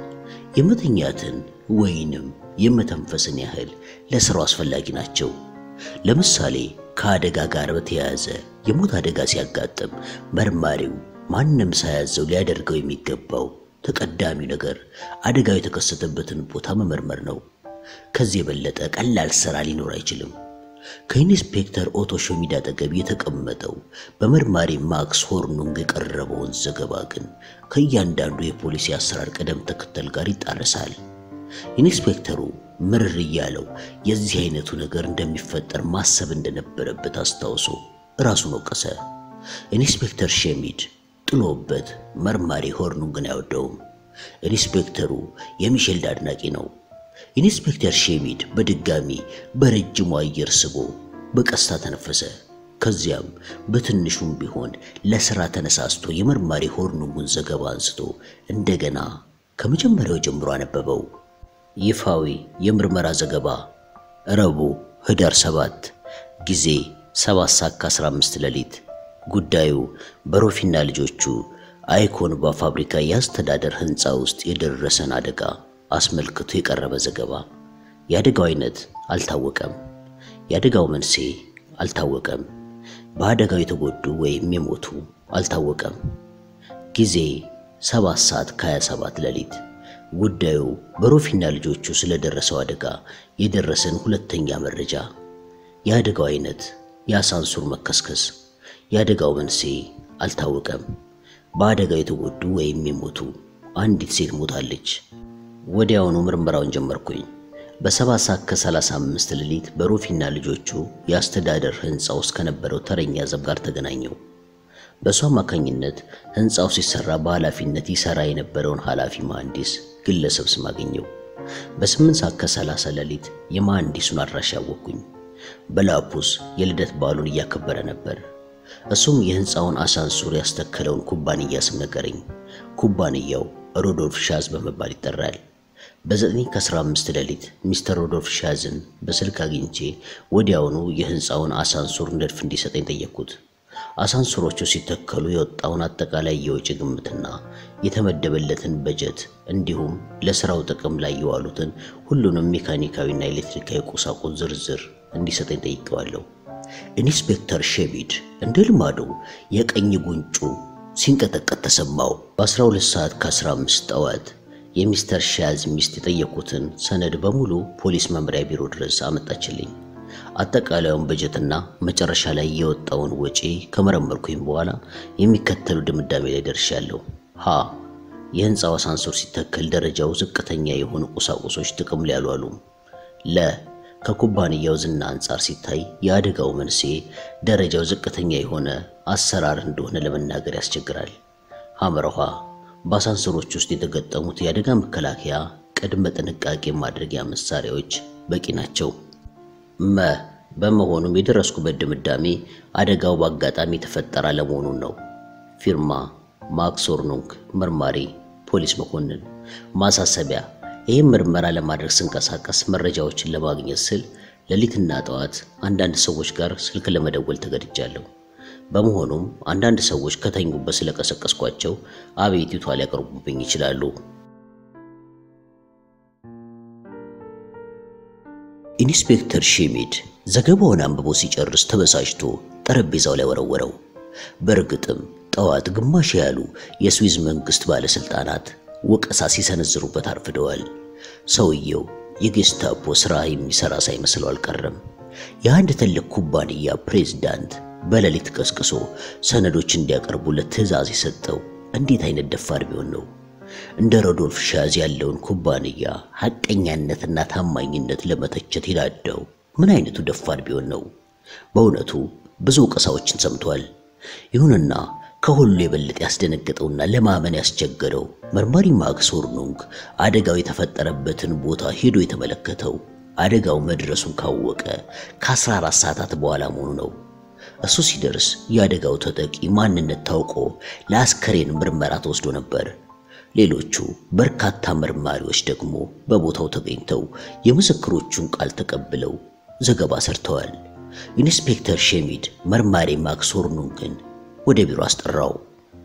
Yamatinyatin, Wainum, Yamatam Fasanahel, Les Rosfal Laginacho, Lemsali, Kadegagarbatiaze, Yamutadegasiagatum, Marmaru, Manam Sazo Ladder Goimikapo, took a daminagar, Adegai took a certain button, Potama Mermerno, Kazibelet, a Kalal Saralino Rachelum. Can Inspector Otto Schmid at the Gabita Commeto, Bamermari Max Hornungik Rabon Zagabagan, Kayandan Re Policia Sarkadam Takalgarit Arasal. Inspectoru, Merrialo, Yazina Tunagar Demifater Massavenden Betastoso, Rasunokasa. Inspector Schmid, Tulobet, Marmari Hornunganao Dome. Inspectoru, Yemishel Darnagino. Inspector Schmid, Badigami, Berejuma Yersabo, Bukastatanafese, Kaziam, Betanishum Bihon, Lesratanasasto, Yemar Mari Hornugun Zagavansto, and Degana, Kamjamberojum Ranapabo, Yefawi, Yemar Marazagaba, Rabu, Hedar Sabat, Gize, Savasakas Ramstelit, Gudayu, Barofinal Jochu, Icon Bafabrica Yastadar Hansaust, Eder Resanadaga. Asmel Kutik Arabazagava Yadagoinet, Altawakam Yadagoman say, Altawakam Badagaito would do way Mimotu, Altawakam Gize, Savasat Kaya Sabat Lalit Would do Barofinal Jochus Lederasadaga, Yederrasen Hulatin Yamarija Yadagoinet, Yasansur Makaskas Yadagoman say, Altawakam Badagaito would do way Mimotu, and it's it Mutalich. ወዲያው ነው ምርምራውን ጀመርኩኝ በ7:35 ሌሊት በሮፊና ልጆቹ ያስተዳደር ህንጻው ውስጥ ከነበረው ተረኛ ዘብ ጋር ተገናኘው በሷ ማካኝነት ህንጻው ሲሰራ በኃላፊነት ይሰራ የነበረውን ኃላፊ መሐንዲስ ግለሰብ ስም አገኘው በ8:30 ሌሊት የመሐንዲሱን አድራሻ አወቅኩኝ በላፑስ የልደት በዓሉን እያከበረ ነበር እሱም የህንጻውን አሳንሱር ያስተከለውን ኩባንያ ስም ነገረኝ ኩባንያው ሮዶልፍ ሻዝ በመባል ይጠራል በ9:15 ሌሊት ሚስተር ሮዶልፍ ሻዝን በስልክ አግኝቼ ወዲያውኑ የህንጻውን አሳንሱር ንድፍ እንዲሰጠኝ ጠየቅኩት አሳንሱሮቹ ሲተከሉ የወጣውን አጠቃላይ የወጪ ግምትና የተመደበለትን በጀት እንዲሁም ለሥራው ጥቅም ላይ የዋሉትን ሁሉንም ሜካኒካዊና ኤሌክትሪካዊ ቁሳቁስ ዝርዝር እንዲሰጠኝ ጠይቀዋለሁ ኢንስፔክተር ሸቢድ እንደልማዱ የቀኝ ጉንጩ ሲንቀጠቀጥ ተሰማው በ12:15 ጠዋት የሚስተር ሻዝ ሚስት የጠየቁትን ሰነድ በሙሉ ፖሊስ መምሪያ ቢሮ ድረስ አመጣችልኝ አጠቃላዩን በጀትና መጨረሻ ላይ የወጣውን ወጪ ከመረመርኩኝ በኋላ የሚከተሉ ድምዳሜ ላይ ደርሻለሁ ሀ የህንጻው አሳንሶር ሲተከል ደረጃው ዝቅተኛ የሆኑ ቁሳቁሶች ጥቅም ላይ አልዋሉ ለ ከኩባንያው ዝና አንፃር ሲታይ ያደጋው መንስኤ ደረጃው ዝቅተኛ የሆነ አሰራር እንደሆነ ለመናገር ያስቸግራል ሐመረሃ ባሳንሶሮች ውስጥ የተገጠሙት ያደጋ መከላከያ ቅድመ ጥንቃቄ ማድረጊያ መሳሪያዎች በቂ ናቸው መ በመሆኑም የደረስኩበት ድምዳሜ አደጋው ባጋጣሚ ተፈጠረ ለመሆኑ ነው ፊርማ ማክስ ኦርኑንክ መርማሪ ፖሊስ መኮንን ማሳሰቢያ ይህም ምርመራ ለማድረግ ስንቀሳቀስ መረጃዎችን ለማግኘት ስል ለሊትና ጠዋት አንዳንድ ሰዎች ጋር ስልክ ለመደወል ተገድጃለሁ በመሆኑም አንዳንድ ሰዎች ከተኙበት ስለቀሰቀስኳቸው አቤቱታ ሊያቀርቡብኝ ይችላሉ ኢንስፔክተር ሺሚድ ዘገባውን አንብቦ ሲጨርስ ተበሳጭቶ ጠረጴዛው ላይ ወረወረው በርግጥም ጠዋት ግማሽ ያሉ የስዊዝ መንግስት ባለስልጣናት ወቀሳ ሲሰነዝሩበት አርፍደዋል ሰውየው የጌስታፖ ስራ የሚሰራ ሳይመስል አልቀረም የአንድ ትልቅ ኩባንያ ፕሬዝዳንት በለሊት ቀስቅሶ ሰነዶች እንዲያቀርቡለት ትዕዛዝ ሰጠው እንዴት አይነት ደፋር ቢሆን ነው እንደ ሮዶልፍ ሻዝ ያለውን ኩባንያ ሐቀኛነትና ታማኝነት ለመተቸት ይላደው ምን አይነቱ ደፋር ቢሆን ነው በእውነቱ ብዙ ወቀሳዎችን ሰምቷል ይሁንና ከሁሉ የበለጠ ያስደነገጠውና ለማመን ያስቸገረው መርማሪ ማክስ ኦርኑንክ አደጋው የተፈጠረበትን ቦታ ሄዶ የተመለከተው አደጋው መድረሱን ካወቀ ከ14 ሰዓታት በኋላ መሆኑ ነው እሱ ሲደርስ ያደጋው ተጠቂ ማንነት ታውቆ ለአስከሬን ምርመራ ተወስዶ ነበር ሌሎቹ በርካታ መርማሪዎች ደግሞ በቦታው ተገኝተው የምስክሮቹን ቃል ተቀብለው ዘገባ ሰርተዋል ኢንስፔክተር ሺሚድ መርማሪ ማክስ ኦርኑንክን ወደ ቢሮ አስጠራው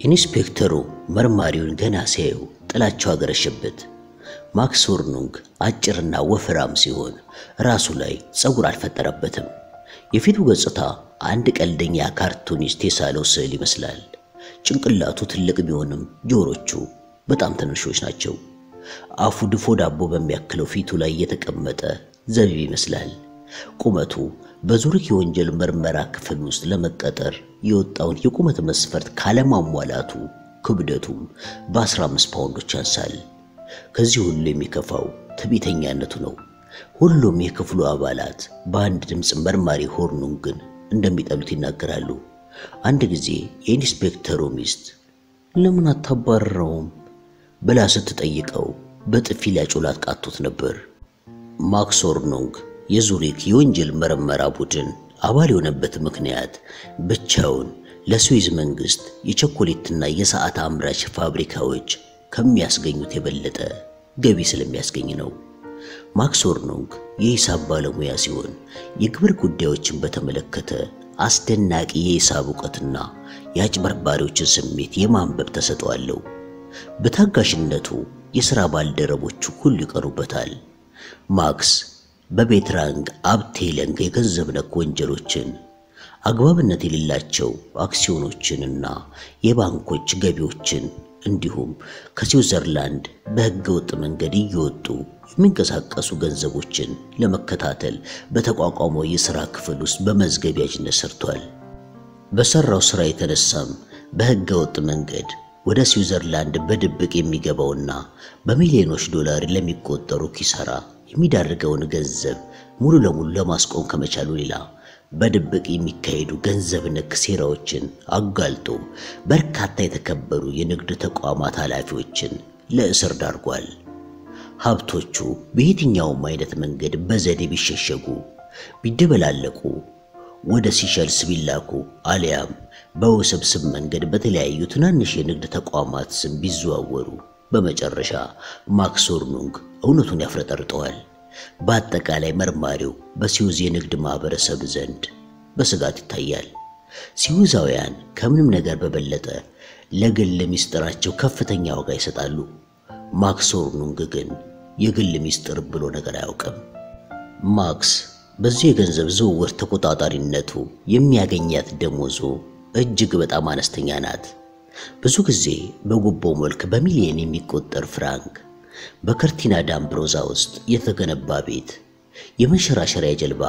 ኢንስፔክተሩ መርማሪውን ገና ሲያዩ ጥላቻው አገረሸበት ማክስ ኦርኑንክ አጭርና ወፍራም ሲሆን ራሱ ላይ ጸጉር አልፈጠረበትም የፊቱ ገጽታ አንድ ቀልደኛ ካርቱኒስት የሳለው ስዕል ይመስላል ጭንቅላቱ ትልቅ ቢሆንም ጆሮቹ በጣም ትንሾች ናቸው አፉ ድፎ ዳቦ በሚያክለው ፊቱ ላይ የተቀመጠ ዘቢብ ይመስላል ቁመቱ በዙሪክ የወንጀል ምርመራ ክፍል ውስጥ ለመቀጠር የወጣውን የቁመት መስፈርት ካለማሟላቱ ክብደቱም በ15 ፓውንዶች ያንሳል ከዚህ ሁሉ የሚከፋው ትዕቢተኛነቱ ነው ሁሉም የክፍሉ አባላት በአንድ ድምጽ መርማሪ ኦርኑንክን ግን እንደሚጠሉት ይናገራሉ አንድ ጊዜ የኢንስፔክተሩ ሚስት ለምን አታባረረውም ብላ ስትጠይቀው በጥፊ ላጮላት ቃጥቶት ነበር ማክስ ኦርኑንክ የዙሪክ የወንጀል ምርመራ ቡድን አባል የሆነበት ምክንያት ብቻውን ለስዊዝ መንግስት የቸኮሌትና የሰዓት አምራች ፋብሪካዎች ከሚያስገኙት የበለጠ ገቢ ስለሚያስገኝ ነው። ማክስ ኦርኑንክ የሂሳብ ባለሙያ ሲሆን የግብር ጉዳዮችን በተመለከተ አስደናቂ የሂሳብ ዕውቀትና የአጭበርባሪዎችን ስሜት የማንበብ ተሰጥኦ አለው። በታጋሽነቱ የሥራ ባልደረቦቹ ሁሉ ይቀሩበታል። ማክስ በቤትራንግ አብቴለንግ የገንዘብ ነክ ወንጀሎችን አግባብነት የሌላቸው አክሲዮኖችንና የባንኮች ገቢዎችን እንዲሁም ከስዊዘርላንድ በህገወጥ መንገድ እየወጡ የሚንቀሳቀሱ ገንዘቦችን ለመከታተል በተቋቋመው የሥራ ክፍል ውስጥ በመዝገቢያጅነት ሰርቷል። በሰራው ሥራ የተነሳም በህገወጥ መንገድ ወደ ስዊዘርላንድ በድብቅ የሚገባውና በሚሊዮኖች ዶላር ለሚቆጠሩ ኪሳራ የሚዳርገውን ገንዘብ ሙሉ ለሙሉ ለማስቆም ከመቻሉ ሌላ በድብቅ የሚካሄዱ ገንዘብ ነክ ሴራዎችን አጋልጦ በርካታ የተከበሩ የንግድ ተቋማት ኃላፊዎችን ለእስር ዳርጓል። ሀብቶቹ በየትኛውም አይነት መንገድ በዘዴ ቢሸሸጉ፣ ቢደበላለቁ፣ ወደ ሲሸልስ ቢላኩ አሊያም በውስብስብ መንገድ በተለያዩ ትናንሽ የንግድ ተቋማት ስም ቢዘዋወሩ በመጨረሻ ማክስ ኦርኑንክ እውነቱን ያፍረጠርጠዋል። በአጠቃላይ መርማሪው በስዊዝ የንግድ ማህበረሰብ ዘንድ በስጋት ይታያል። ስዊዛውያን ከምንም ነገር በበለጠ ለግል ሚስጥራቸው ከፍተኛ ዋጋ ይሰጣሉ። ማክስ ኦርኑንክ ግን የግል ሚስጥር ብሎ ነገር አያውቅም። ማክስ በዚህ የገንዘብ ዝውውር ተቆጣጣሪነቱ የሚያገኛት ደሞዙ እጅግ በጣም አነስተኛ ናት። ብዙ ጊዜ በጉቦ መልክ በሚሊዮን የሚቆጠር ፍራንክ፣ በከርቲና ዳምብሮዛ ውስጥ የተገነባ ቤት፣ የመንሸራሸሪያ ጀልባ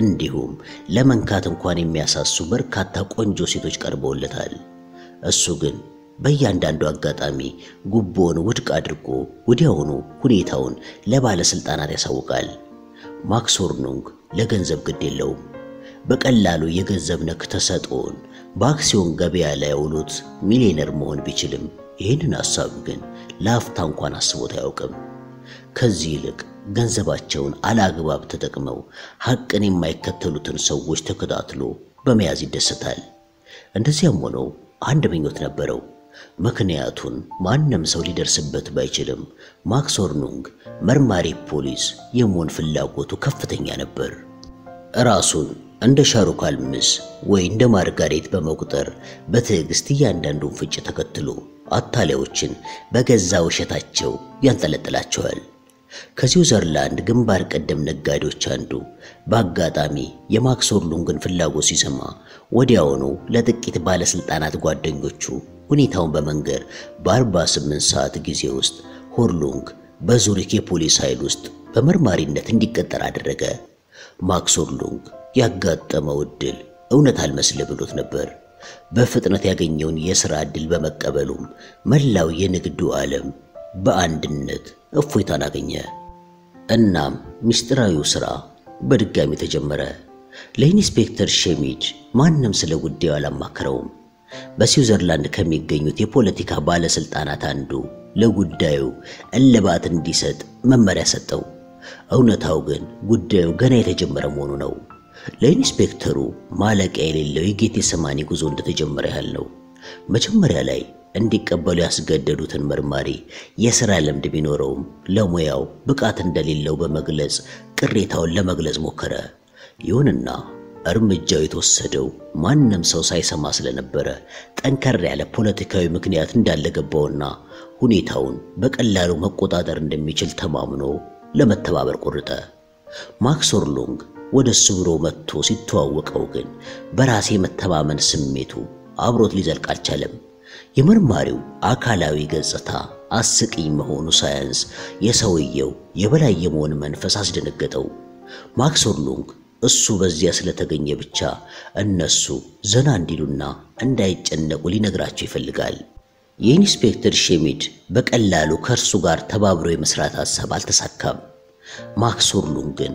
أندهم لمن كاتم قاني مياسا سوبر كاتا كونجوسي توجكار بولتال السوغن بيان داندو أقاتامي قبون ودك أدركو وديهونو كنيتاون لبالا سلطانا ريساوكال ماكس هورنونغ لغنزب قديلو بقلالو يغنزبنا كتساتون باكسيون غبيالا يولوت ميلينر مون بيشلم إهنن أصابقن لافتان قوانا سبوتا يوكم كزيلك ገንዘባቸውን አላግባብ ተጠቅመው ሐቅን የማይከተሉትን ሰዎች ተከታትሎ በመያዝ ይደሰታል እንደዚያም ሆኖ አንድ ምኞት ነበረው ምክንያቱን ማንም ሰው ሊደርስበት ባይችልም ማክስ ሆርኑንግ መርማሪ ፖሊስ የሞን ፍላጎቱ ከፍተኛ ነበር ራሱን እንደ ሻሩካልምስ ወይ እንደ ማርጋሬት በመቁጠር በትዕግስት ያንዳንዱን ፍጭ ተከትሎ አታሌዎችን በገዛው ሸታቸው ያንጠለጥላቸዋል ከስዊዘርላንድ ግንባር ቀደም ነጋዴዎች አንዱ ባጋጣሚ የማክስ ሆርኑንግን ፍላጎት ሲሰማ ወዲያውኑ ለጥቂት ባለ ስልጣናት ጓደኞቹ ሁኔታውን በመንገር በ48 ሰዓት ጊዜ ውስጥ ሆርኑንግ በዙሪክ የፖሊስ ኃይል ውስጥ በመርማሪነት እንዲቀጠር አደረገ ማክስ ሆርኑንግ ያጋጠመው እድል እውነት አልመስለ ብሎት ነበር በፍጥነት ያገኘውን የሥራ እድል በመቀበሉም መላው የንግዱ ዓለም በአንድነት እፎይታን አገኘ እናም ሚስጥራዊው ስራ በድጋሚ ተጀመረ ለኢንስፔክተር ሼሚድ ማንንም ስለ ጉዳዩ አላማከረውም በስዊዘርላንድ ከሚገኙት የፖለቲካ ባለስልጣናት አንዱ ለጉዳዩ እልባት እንዲሰጥ መመሪያ ሰጠው እውነታው ግን ጉዳዩ ገና የተጀመረ መሆኑ ነው ለኢንስፔክተሩ ማለቂያ የሌለው የጌቴሰማኒ ጉዞ እንደተጀመረ ያህል ነው መጀመሪያ ላይ እንዲቀበሉ ያስገደዱትን መርማሪ የሥራ ለምድ ቢኖረውም ለሙያው ብቃት እንደሌለው በመግለጽ ቅሬታውን ለመግለጽ ሞከረ ይሁንና እርምጃው የተወሰደው ማንም ሰው ሳይሰማ ስለነበረ ጠንከር ያለ ፖለቲካዊ ምክንያት እንዳለገባውና ሁኔታውን በቀላሉ መቆጣጠር እንደሚችል ተማምኖ ለመተባበር ቆረጠ ማክስ ሆርኑንግ ወደ ሱብሮ መጥቶ ሲተዋወቀው ግን በራሴ መተማመን ስሜቱ አብሮት ሊዘልቅ አልቻለም የመርማሪው አካላዊ ገጽታ አስቂኝ መሆኑ ሳይንስ የሰውየው የበላይ የመሆን መንፈስ አስደነገጠው ማክስ ሆርኑንግ እሱ በዚያ ስለተገኘ ብቻ እነሱ ዘና እንዲሉና እንዳይጨነቁ ሊነግራቸው ይፈልጋል የኢንስፔክተር ሼሚድ በቀላሉ ከርሱ ጋር ተባብሮ የመስራት ሐሳብ አልተሳካም ማክስ ሆርኑንግን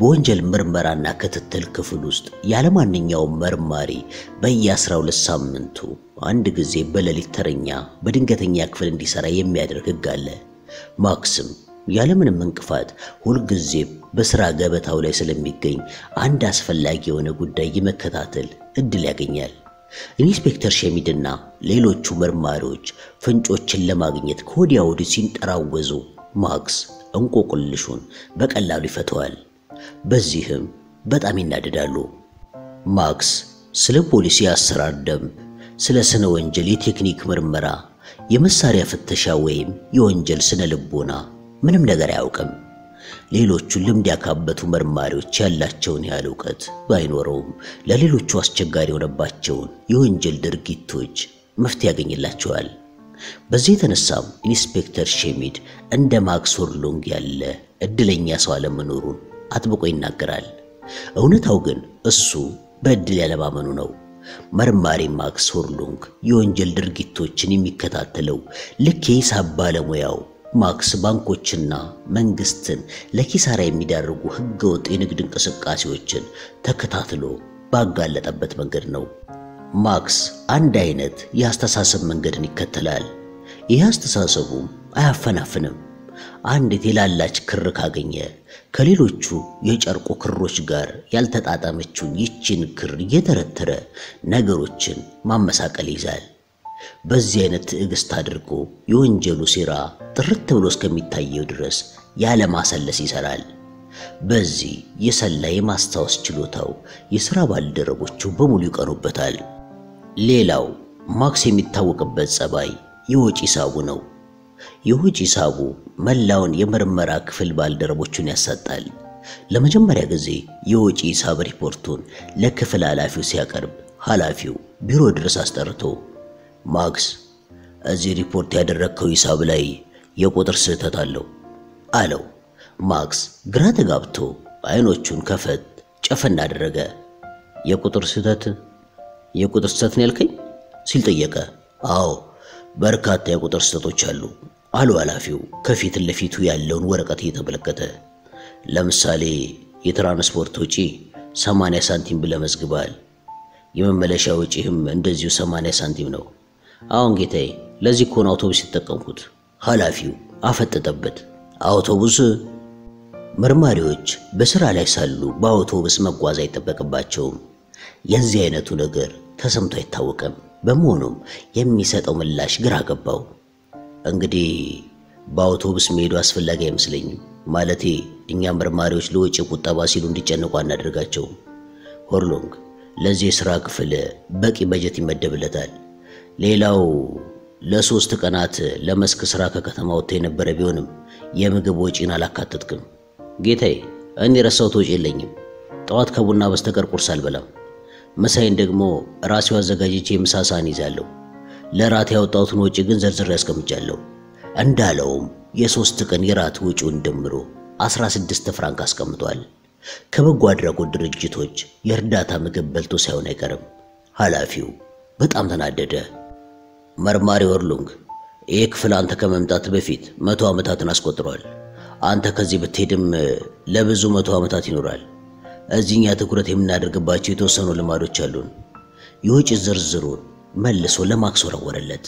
በወንጀል ምርመራና ክትትል ክፍል ውስጥ ያለማንኛውም መርማሪ በየ12 ሳምንቱ አንድ ጊዜ በሌሊት ተረኛ በድንገተኛ ክፍል እንዲሰራ የሚያደርግ ሕግ አለ ማክስም ያለምንም እንቅፋት ሁሉ ጊዜ በሥራ ገበታው ላይ ስለሚገኝ አንድ አስፈላጊ የሆነ ጉዳይ የመከታተል እድል ያገኛል ኢንስፔክተር ሼሚድና ሌሎቹ መርማሪዎች ፍንጮችን ለማግኘት ኮዲያ ወዲህ ሲንጠራወዙ ማክስ እንቆቅልሹን በቀላሉ ይፈታዋል በዚህም በጣም ይናደዳሉ ማክስ ስለ ፖሊሲ አሰራር ደንብ ስለ ስነ ወንጀል የቴክኒክ ምርመራ የመሳሪያ ፍተሻ ወይም የወንጀል ስነ ልቦና ምንም ነገር ያውቅም ሌሎቹ ልምድ ያካበቱ መርማሪዎች ያላቸውን ያህል ዕውቀት ባይኖርም ለሌሎቹ አስቸጋሪ የሆነባቸውን የወንጀል ድርጊቶች መፍትሄ ያገኝላቸዋል በዚህ ተነሳም ኢንስፔክተር ሼሚድ እንደ ማክስ ሆርኑንግ ያለ እድለኛ ሰው አለመኖሩን አጥብቆ ይናገራል እውነታው ግን እሱ በእድል ያለማመኑ ነው መርማሪ ማክስ ሆርኑንግ የወንጀል ድርጊቶችን የሚከታተለው ልክ የሂሳብ ባለሙያው ማክስ ባንኮችና መንግስትን ለኪሳራ የሚዳርጉ ህገወጥ የንግድ እንቅስቃሴዎችን ተከታትሎ ባጋለጠበት መንገድ ነው ማክስ አንድ አይነት ያስተሳሰብ መንገድን ይከተላል ያስተሳሰቡ አያፈናፍንም አንድ ተላላች ክር ካገኘ ከሌሎቹ የጨርቆ ክሮች ጋር ያልተጣጣመችው ይችን ክር እየተረተረ ነገሮችን ማመሳቀል ይዛል በዚህ አይነት ትዕግስት አድርጎ የወንጀሉ ሥራ ጥርት ብሎ እስከሚታየው ድረስ ያለ ማሰለስ ይሰራል በዚህ የሰላ የማስታወስ ችሎታው የሥራ ባልደረቦቹ በሙሉ ይቀሩበታል ሌላው ማክስ የሚታወቅበት ጸባይ የወጪ ሂሳቡ ነው يهوج يساوو ملّون يمرمراك في البالدر بوشون يساتال لما جمّر يغزي يهوج يساوو ريبورتون لكفل عالافيو سياكرب هالافيو بيرو درساس ترتو ماكس ازي ريبورت يادر ركو يساوو لاي يقودر ستتالو آلو ماكس غرات غابتو عينوشون كفت جفن نادر رغا يقودر ستت يقودر ستتن يلكي سيلتا يكا آو بركات يقدر ستو تشالو علو الافيو كفيت اللي فيتو يالون ورقه يتبلكته لمثالي يترانسبورت وجي 80 سنتيم بلا مزغبال يمملشا وجيهم اندزيو 80 سنتيم نو اون جيتاي لذي كون اوتوبوس يتتقمكوت هالافيو افتتتبت اوتوبوس مرماريوچ بسرا لاي سالو با اوتوبوس مغواز يتبقباچو يزي عينتو نغير تسمتو يتاوقم በመሆኑም የሚሰጠው ምላሽ ግራ ገባው እንግዲህ በአውቶቡስ መሄዱ አስፈላጊ አይመስለኝም ማለቴ እኛ መርማሪዎች ለወጪ ቁጠባ ሲሉ እንዲጨነቁ አናደርጋቸው ሆርሎንግ ለዚህ ስራ ክፍል በቂ በጀት ይመደብለታል ሌላው ለሶስት ቀናት ለመስክ ስራ ከከተማ ወጥቶ የነበረ ቢሆንም የምግብ ወጪን አላካተትኩም ጌታዬ እኔ ረሳሁት ወጪ የለኝም ጧት ከቡና በስተቀር ቁርስ አልበላም مساين دغمو راسيو ازغاجيچي مساساني زالو لرات ياوطاوتن وچي گن زرزر ياسكمچالو اندالوم የ3 ቀን የራት ወጪውን ደምሮ 16 ፍራንክ አስቀምጧል ከበጎ አድራጎት ድርጅቶች የርዳታ ምግብ በልቶ ሳይሆን አይቀርም ሐላፊው በጣም ተናደደ መርማሪ ወርሉንግ ኤክ ፍላንተ ከመምጣት በፊት 100 አመታትን አስቆጥሯል አንተ ከዚህ ብትሄድም ለብዙ 100 አመታት ይኖራል እዚኛ ተኩረት የምናደርግባቸው የተወሰኑ ልማዶች አሉን ይወጪ ዝርዝሩን መልሶ ለማክስ ወረወረለት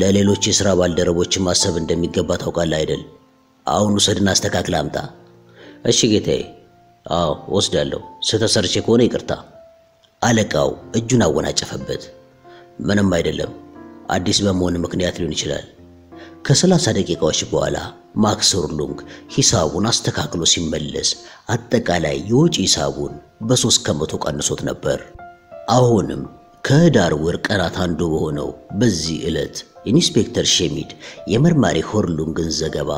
ለሌሎች የሥራ ባልደረቦች ማሰብ እንደሚገባ ታውቃለህ አይደል አሁን ወስድና አስተካክል አምጣ እሺ ጌታዬ አዎ ወስዳለሁ ስተሰርቼ ከሆነ ይቅርታ አለቃው እጁን አወናጨፈበት ምንም አይደለም አዲስ በመሆኑ ምክንያት ሊሆን ይችላል ከ30 ደቂቃዎች በኋላ ማክስ ሩሉንግ ሂሳቡን አስተካክሎ ሲመለስ አጠቃላይ የወጪ ሂሳቡን በ3% ቀንሶት ነበር አሁንም ከዳር ወር ቀራት አንዱ ሆነው በዚህ ዕለት ኢንስፔክተር ሸሚድ የመርማሪ ሆርሉንግን ዘገባ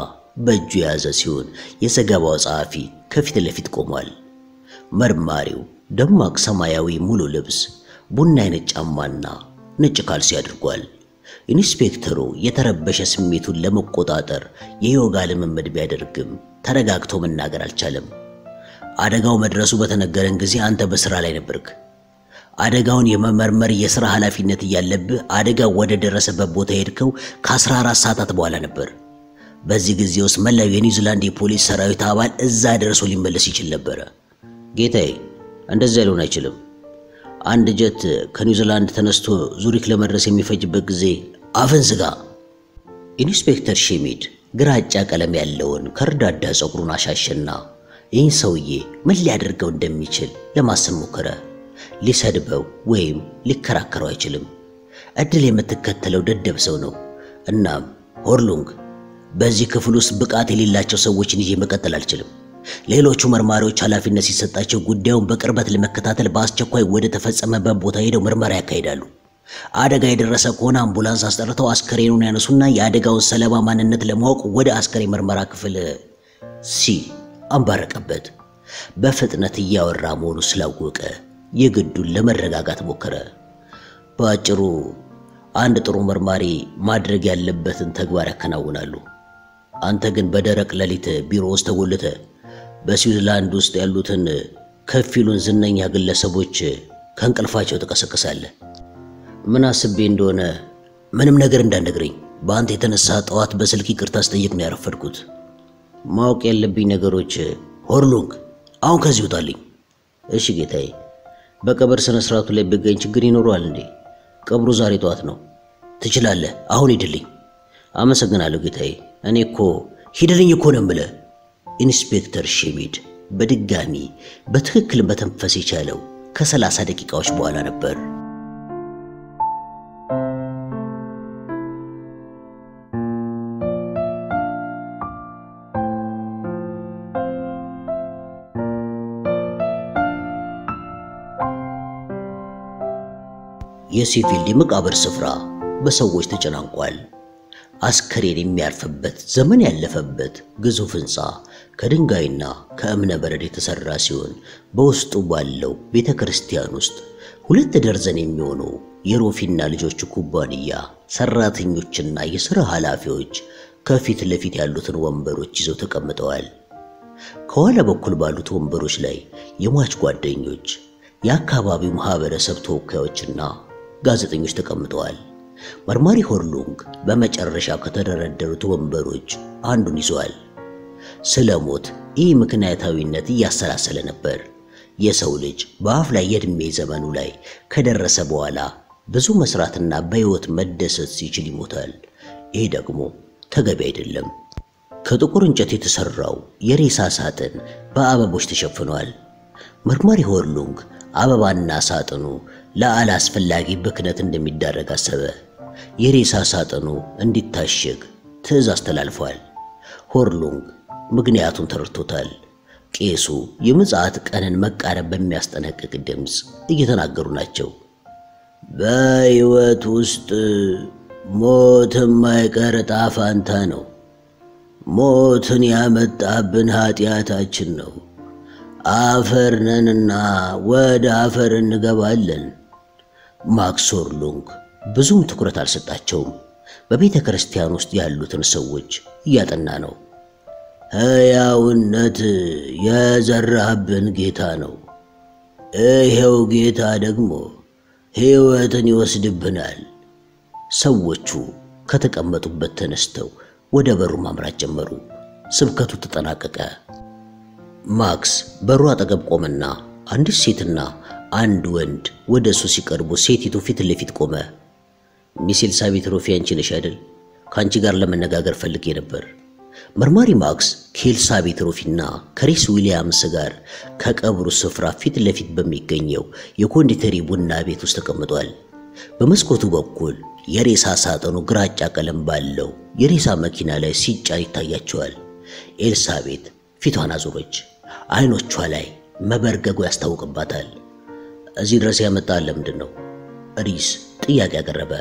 በእጁ ያዘ ሲሆን የዘገባው ጻፊ ከፊት ለፊት ቆሟል መርማሪው ደማቅ ሰማያዊ ሙሉ ልብስ ቡኒ አይነት ጫማና ነጭ ካልሲ አድርጓል ኢንስፔክተሩ የተረበሸ ስሜቱን ለመቆጣጠር የዮጋ ልምምድ ቢያደርግም ተረጋግቶ መናገር አልቻለም አደጋው መድረሱ በተነገረን ጊዜ አንተ በስራ ላይ ነበርክ አደጋውን የመመርመር የሥራ ኃላፊነት ያለብህ አደጋው ወደ ደረሰበት ቦታ ሄድከው ከ14 ሰዓታት በኋላ ነበር በዚህ ጊዜ ውስጥ መላው የኒውዚላንድ የፖሊስ ሰራዊት አባል እዛ ደርሶ ሊመለስ ይችላል ነበር ጌታዬ እንደዛ ሊሆን አይችልም አንድ ጀት ከኒውዚላንድ ተነስቶ ዙሪክ ለመድረስ የሚፈጅበት ጊዜ አፈንዝጋ ኢንስፔክተር ሸሚድ ግራጫ ቀለም ያለውን ከርዳዳ ጸጉሩን አሻሽና ይህን ሰውዬ ምን ሊያደርገው እንደሚችል ለማሰብ ሞከረ ሊሰድበው ወይም ሊከራከረው አይችልም እድል የምትከተለው ደደብ ሰው ነው እናም ሆርሉንግ በዚህ ክፍል ውስጥ ብቃት የሌላቸው ሰዎችን ይዤ መቀጠል አልችልም ሌሎቹ መርማሪዎች ኃላፊነት ሲሰጣቸው ጉዳዩን በቅርበት ለመከታተል በአስቸኳይ ወደ ተፈጸመበት ቦታ ሄደው ምርመራ ያካሂዳሉ አደጋ የደረሰ ከሆነ አምቡላንስ አስጠርተው አስከሬኑን ያነሱና ያደጋውን ሰለባ ማንነት ለማወቅ ወደ አስከሬን ምርመራ ክፍል ሲ አንባረቀበት በፍጥነት ያወራ መሆኑ ስላወቀ የግዱን ለመረጋጋት ሞከረ ባጭሩ አንድ ጥሩ መርማሪ ማድረግ ያለበትን ተግባር ያከናውናሉ አንተ ግን በደረቅ ለሊት ቢሮ ውስጥ ተጎልተ በስዊዝላንድ ውስጥ ያሉትን ከፊሉን ዝነኛ ግለሰቦች ከንቀልፋቸው ተከሰከሳለ ምን አስቤ እንደሆነ ምንም ነገር እንዳነግረኝ ባንተ የተነሳ ጣዋት በስልክ ይቅርታ አስጠይቅ ነው ያረፈድኩት ማውቅ ያለብኝ ነገሮች ሆርሉንግ አሁን ከዚህ ወጣልኝ እሺ ጌታዬ በቀብር ስነ ስርዓቱ ላይ በገኝ ችግር ይኖራል እንዴ ቀብሩ ዛሬ ጣዋት ነው ትችላለህ አሁን ሂድልኝ አመሰግናለሁ ጌታዬ እኔኮ ሂድልኝ እኮ ነው ብለ ኢንስፔክተር ሸሚድ በድጋሚ በትክክል በተንፈስ ይቻለው ከ30 ደቂቃዎች በኋላ ነበር የሲቪል መቃብር ስፍራ በሰዎች ተጨናንቋል Askariri miarfabbat, zamani allafabbat, gizufinsa, karingayna, kaamna barari tasarrasyon, bostu ballo, bita kristiyanust, hulette darzani mionu, yerofinna lijochu kubbaniya, sarratinyuchinna yisra halafiyoj, kafit lafit yallutun wambaru jizotu kammatoal. Kawala bokkul balut wambaruj lay, yamach gwaddanyoj, yakababi muhabara sabtokayojinna, gazetanyoch takammatoal. Marmari Horlung, በመጨረሻ ከተደረደሩት ወንበሮች አንዱን ይዟል. ስለሞት ይህ ምክንያታዊነት ያሰላሰለ ነበር. የሰው ልጅ በአፍ ላይ የድሜ ዘመኑ ላይ ከደረሰ በኋላ ብዙ መስራትና በህይወት መደሰት ሲችል ይሞታል. ይሄ ደግሞ ተገቢ አይደለም. ከጥቁር እንጨት የተሰራው የሬሳ ሳጥን በአበቦች ተሸፍኗል. መርማሪ ሆርሉንግ አበባና ሳጥኑ ለአላስፈላጊ ብክነት እንደሚዳረግ አሰበ. የሬሳ ሳጥኑ እንዲታሸግ ትዕዛዝ ተላልፏል. ሆርሉንግ ምክንያቱን ተረድቶታል. ቄሱ የምጽአት ቀንን መቃረብ በሚያስጠነቅቅ ድምጽ እየተናገሩ ናቸው. በህይወት ውስጥ ሞት የማይቀር ዕጣ ፈንታ ነው. ሞትን ያመጣብን ኃጢአታችን ነው. አፈርነንና ወደ አፈር እንገባለን. ማክስ ሆርሉንግ ብዙም ትኩረት አልሰጣቸውም. በቤተ ክርስቲያን ውስጥ ያሉትን ሰዎች እያጠና ነው. ሕያውነት የዘራብን ጌታ ነው. ይሄው ጌታ ደግሞ ሕይወትን ይወስድብናል. ሰዎቹ ከተቀመጡበት ተነስተው ወደ በሩ ማምራት ጀመሩ. ስብከቱ ተጠናቀቀ. ማክስ በሩ አጠገብ ቆመና አንድ ሴትና አንድ ወንድ ወደሱ ሲቀርቡ ሴቲቱ ፊት ለፊት ቆመ. ሚስል ሳቢት ሮፊያን ቺነሽ አይደል? ካንቺ ጋር ለመነጋገር ፈልጌ ነበር. መርማሪ ማክስ ኬል ሳቢት ሮፊና ክሪስ ዊሊያምስ ጋር ከቀብሩ ስፍራ ፊት ለፊት በሚገኘው የኮንዲተሪ ቡና ቤት ውስጥ ተቀምጧል. በመስኮቱ በኩል የሬሳ ሳጥኑ ግራጫ ቀለም ባለው የሬሳ መኪና ላይ ሲጫን ይታያቸዋል. ኤልሳቤት ፊቷን አዞረች. አይኖቿ ላይ መበርገጉ ያስታውቅባታል. እዚህ ድረስ ያመጣል ለምንድን ነው? ሪስ ጥያቄ ያቀረበ.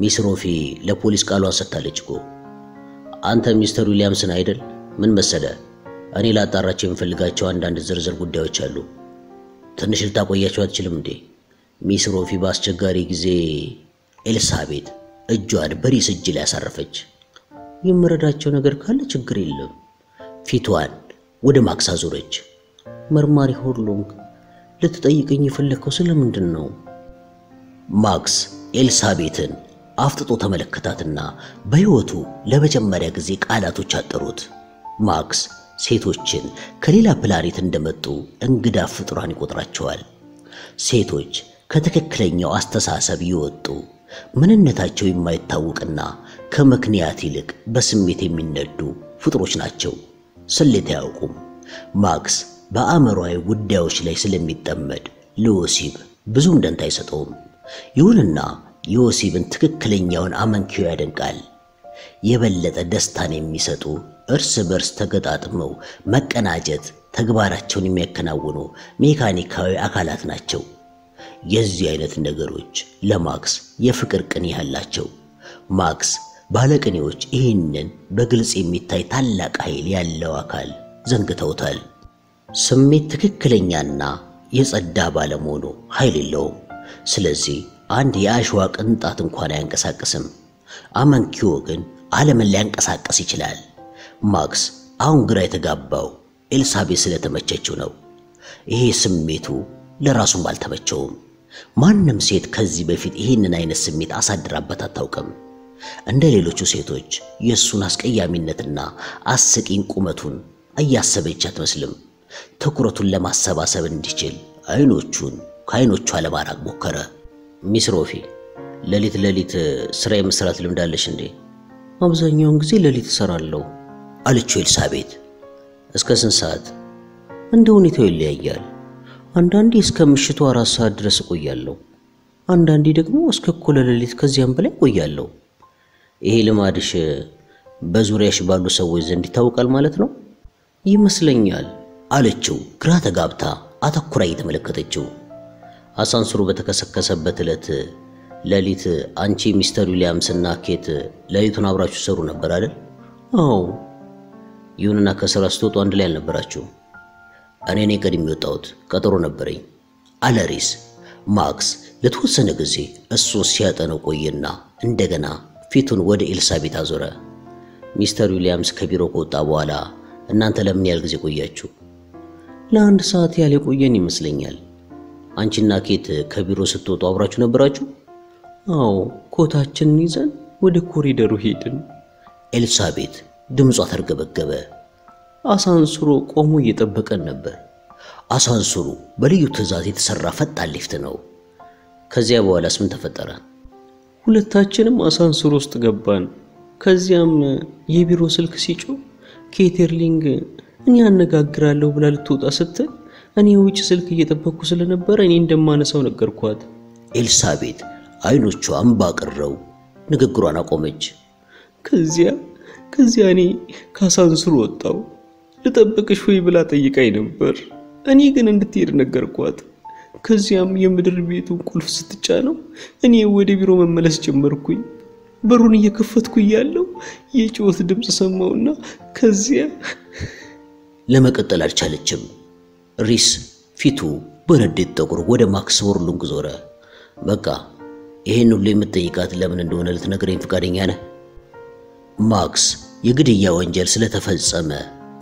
ሚስ ሮፊ ለፖሊስ ቃሏን ሰጥታለች እኮ. አንተ ሚስተር ዊሊያምስን አይደል? ምን መሰለ? እኔ ላጣራቸው የምፈልጋቸው አንዳንድ ዝርዝር ጉዳዮች አሉ. ትንሽ ልታቆያቸው አትችልም እንዴ? ሚስ ሮፊ በአስቸጋሪ ጊዜ ኤልሳቤት እጇን በሪስ እጅ ላይ አሳረፈች. የምረዳቸው ነገር ካለ ችግር የለም. ፊቷን ወደ ማክስ አዞረች. መርማሪ ሆርሉንግ ልትጠይቀኝ የፈለከው ስለምንድን ነው? ማክስ ኤልሳቤትን አፍጥጦ ተመለከታትና በህይወቱ ለመጀመሪያ ጊዜ ቃላቶች አጠሩት. ማክስ ሴቶችን ከሌላ ፕላኔት እንደመጡ እንግዳ ፍጡራን ይቆጥራቸዋል. ሴቶች ከተከክለኛው አስተሳሰብ ይወጡ ምንነታቸው የማይታወቅና ከምክንያት ይልቅ በስሜት የሚነዱ ፍጥሮች ናቸው. ስሌት ያውቁም. ማክስ በአመራዊ ጉዳዮች ላይ ስለሚጠመድ ለዮሲብ ብዙም ደንታ አይሰጠውም. ይሁንና ዮሲብን ትክክለኛውን አመንኪው ያደንቃል. የበለጠ ደስታን የሚሰጡ እርስ በርስ ተገጣጥመው መቀናጀት ተግባራቸውን የሚያከናውኑ ሜካኒካዊ አካላት ናቸው. የዚህ አይነት ነገሮች ለማክስ የፍቅር ቅን ያላቸው. ማክስ ባለቀኔዎች ይህንን በግልጽ የሚታይ ታላቅ ኃይል ያለው አካል ዘንግተውታል. ስሜት ትክክለኛና የጸዳ ባለመሆኑ ኃይል የለውም. ስለዚህ አንድ የአሸዋ ቅንጣት እንኳን አያንቀሳቅስም. አመንኪዮ ግን ዓለምን ሊያንቀሳቅስ ይችላል. ማክስ አሁን ግራ የተጋባው ኤልሳቤት ስለተመቸችው ነው. ይሄ ስሜቱ ለራሱም አልተመቸውም. ማንም ሴት ከዚህ በፊት ይህንን አይነት ስሜት አሳድራበት አታውቅም. እንደ ሌሎቹ ሴቶች የሱን አስቀያሚነትና አስቂኝ ቁመቱን እያሰበች አትመስልም. ትኩረቱን ለማሰባሰብ እንዲችል አይኖቹን ከአይኖቿ ለማራቅ ሞከረ. ሚስ ሮፊ ለሊት ስራ የመስራት ልምድ አለሽ እንዴ? አብዛኛውን ጊዜ ለሊት እሰራለሁ አለችው ኤልሳቤት. እስከ ስንት ሰዓት? እንደ ሁኔታው ይለያያል. አንዳንዴ እስከ ምሽቱ 4 ሰዓት ድረስ ቆያለሁ. አንዳንዴ ደግሞ እስከ እኩለ ሌሊት ከዚያም በላይ ቆያለሁ. ይሄ ልማድሽ በዙሪያሽ ባሉ ሰዎች ዘንድ ይታወቃል ማለት ነው? ይመስለኛል አለችው ግራ ተጋብታ አተኩራ እየተመለከተችው. አሳንስሩ በተከሰከሰበት ዕለት ለሊት አንቺ ሚስተር ዊሊያምስና ኬት ለሊቱን አብራችሁ ሰሩ ነበር አይደል? አዎ። ይሁንና ከስራ ስትወጡ አንድ ላይ አልነበራችሁ። እኔ ቀድሜ ወጣሁት ቀጠሮ ነበረኝ። አለሪስ ማክስ ለተወሰነ ጊዜ እሱን ሲያጠነው ቆየና እንደገና ፊቱን ወደ ኤልሳቤት አዞረ። ሚስተር ዊሊያምስ ከቢሮ ከወጣ በኋላ እናንተ ለምን ያህል ጊዜ ቆያችሁ? ለአንድ ሰዓት ያህል ቆየን ይመስለኛል። አንቺና ኬት ከቢሮ ስትወጡ አብራችሁ ነበራችሁ? አዎ፣ ኮታችንን ይዘን ወደ ኮሪደሩ ሄድን። ኤልሳቤት ድምጿ ተርገበገበ። አሳንሱሩ ቆሞ እየጠበቀን ነበር። አሳንሱሩ በልዩ ትዕዛዝ የተሰራ ፈጣን ሊፍት ነው። ከዚያ በኋላስ ምን ተፈጠረ? ሁለታችንም አሳንሱር ውስጥ ገባን። ከዚያም የቢሮ ስልክ ሲጮህ ኬተርሊንግ እኔ አነጋግራለሁ ብላ ልትወጣ ስትል እኔ ውጪ ስልክ እየጠበኩ ስለነበረ እኔ እንደማነሳው ነገርኳት። ኤልሳቤት አይኖቿ እንባ ቀረው ንግግሯን አቆመች። ከዚያ እኔ ካሳንሱር ወጣው ልጠብቅሽ ወይ ብላ ጠይቃኝ ነበር። እኔ ግን እንድትሄድ ነገርኳት። ከዚያም የምድር ቤቱን ቁልፍ ስትጫነው እኔ ወደ ቢሮ መመለስ ጀመርኩኝ። በሩን እየከፈትኩ ያለው የጮት ድምጽ ሰማውና ከዚያ ለመቀጠል አልቻለችም። ሪስ ፊቱ በረዴት ተቆር ወደ ማክስ ወርሉንግ ዞረ። በቃ ይሄን ሁሉ የምትጠይቃት ለምን እንደሆነ ልትነግረኝ ፍቃደኛ ነህ? ማክስ የግድያ ወንጀል ስለተፈጸመ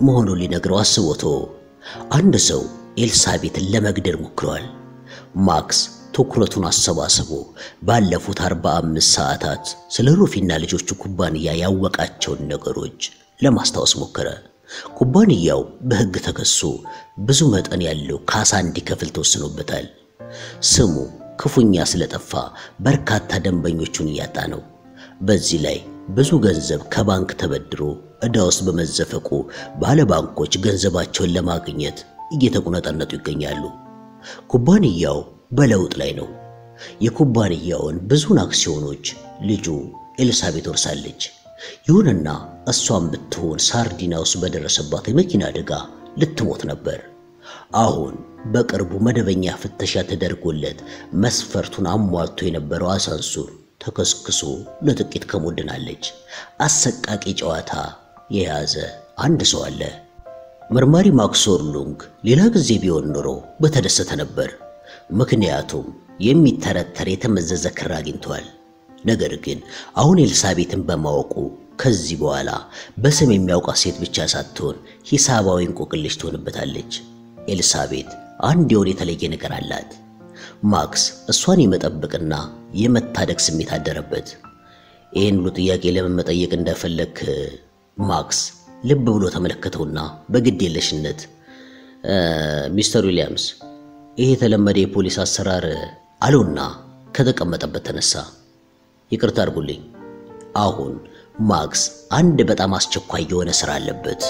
መሆኑን ሊነግረው አስቦቶ አንድ ሰው ኤልሳቤትን ለመግደር ሞክሯል። ማክስ ትኩረቱን አሰባስቦ ባለፉት 45 ሰዓታት ስለ ሩፊና ልጆቹ ኩባንያ ያወቃቸውን ነገሮች ለማስታወስ ሞከረ። ኩባንያው በሕግ ተከሶ ብዙ መጠን ያለው ካሳ እንዲከፍል ተወስኖበታል። ስሙ ክፉኛ ስለጠፋ በርካታ ደንበኞቹን ያጣ ነው። በዚህ ላይ ብዙ ገንዘብ ከባንክ ተበድሮ እዳውስ በመዘፈቁ ባለባንኮች ገንዘባቸውን ለማግኘት እየተቆነጠነጡ ይገኛሉ። ኩባንያው በለውጥ ላይ ነው። የኩባንያውን ብዙን አክሲዮኖች ልጁ ኤልሳቤት ወርሳለች። ይሁንና እሷም ብትሆን ሳርዲናውስ በደረሰባት የመኪና አደጋ ልትሞት ነበር። አሁን በቅርቡ መደበኛ ፍተሻ ተደርጎለት መስፈርቱን አሟልቶ የነበረው አሳንሱር ተከስክሶ ለጥቂት ከሞድናለች። አሰቃቂ ጨዋታ የያዘ አንድ ሰው አለ። መርማሪ ማክስ ወርሉንግ ሌላ ጊዜ ቢሆን ኖሮ በተደሰተ ነበር። ምክንያቱም የሚተረተር የተመዘዘ ክር አግኝቷል። ነገር ግን አሁን ኤልሳቤትን በማወቁ ከዚህ በኋላ በስም የሚያውቃት ሴት ብቻ ሳትሆን ሂሳባዊ እንቆቅልሽ ትሆንበታለች። ኤልሳቤት አንድ የሆነ የተለየ ነገር አላት። ማክስ እሷን የመጠበቅና የመታደግ ስሜት አደረበት። ይሄን ሁሉ ጥያቄ ለምን መጠየቅ እንደፈለክ ማክስ ልብ ብሎ ተመለከተውና በግዴለሽነት ሚስተር ዊሊያምስ ይሄ ተለመደ የፖሊስ አሰራር አለውና ከተቀመጠበት ተነሳ። ይቅርታ አድርጉልኝ። አሁን ማክስ አንድ በጣም አስቸኳይ የሆነ ስራ አለበት።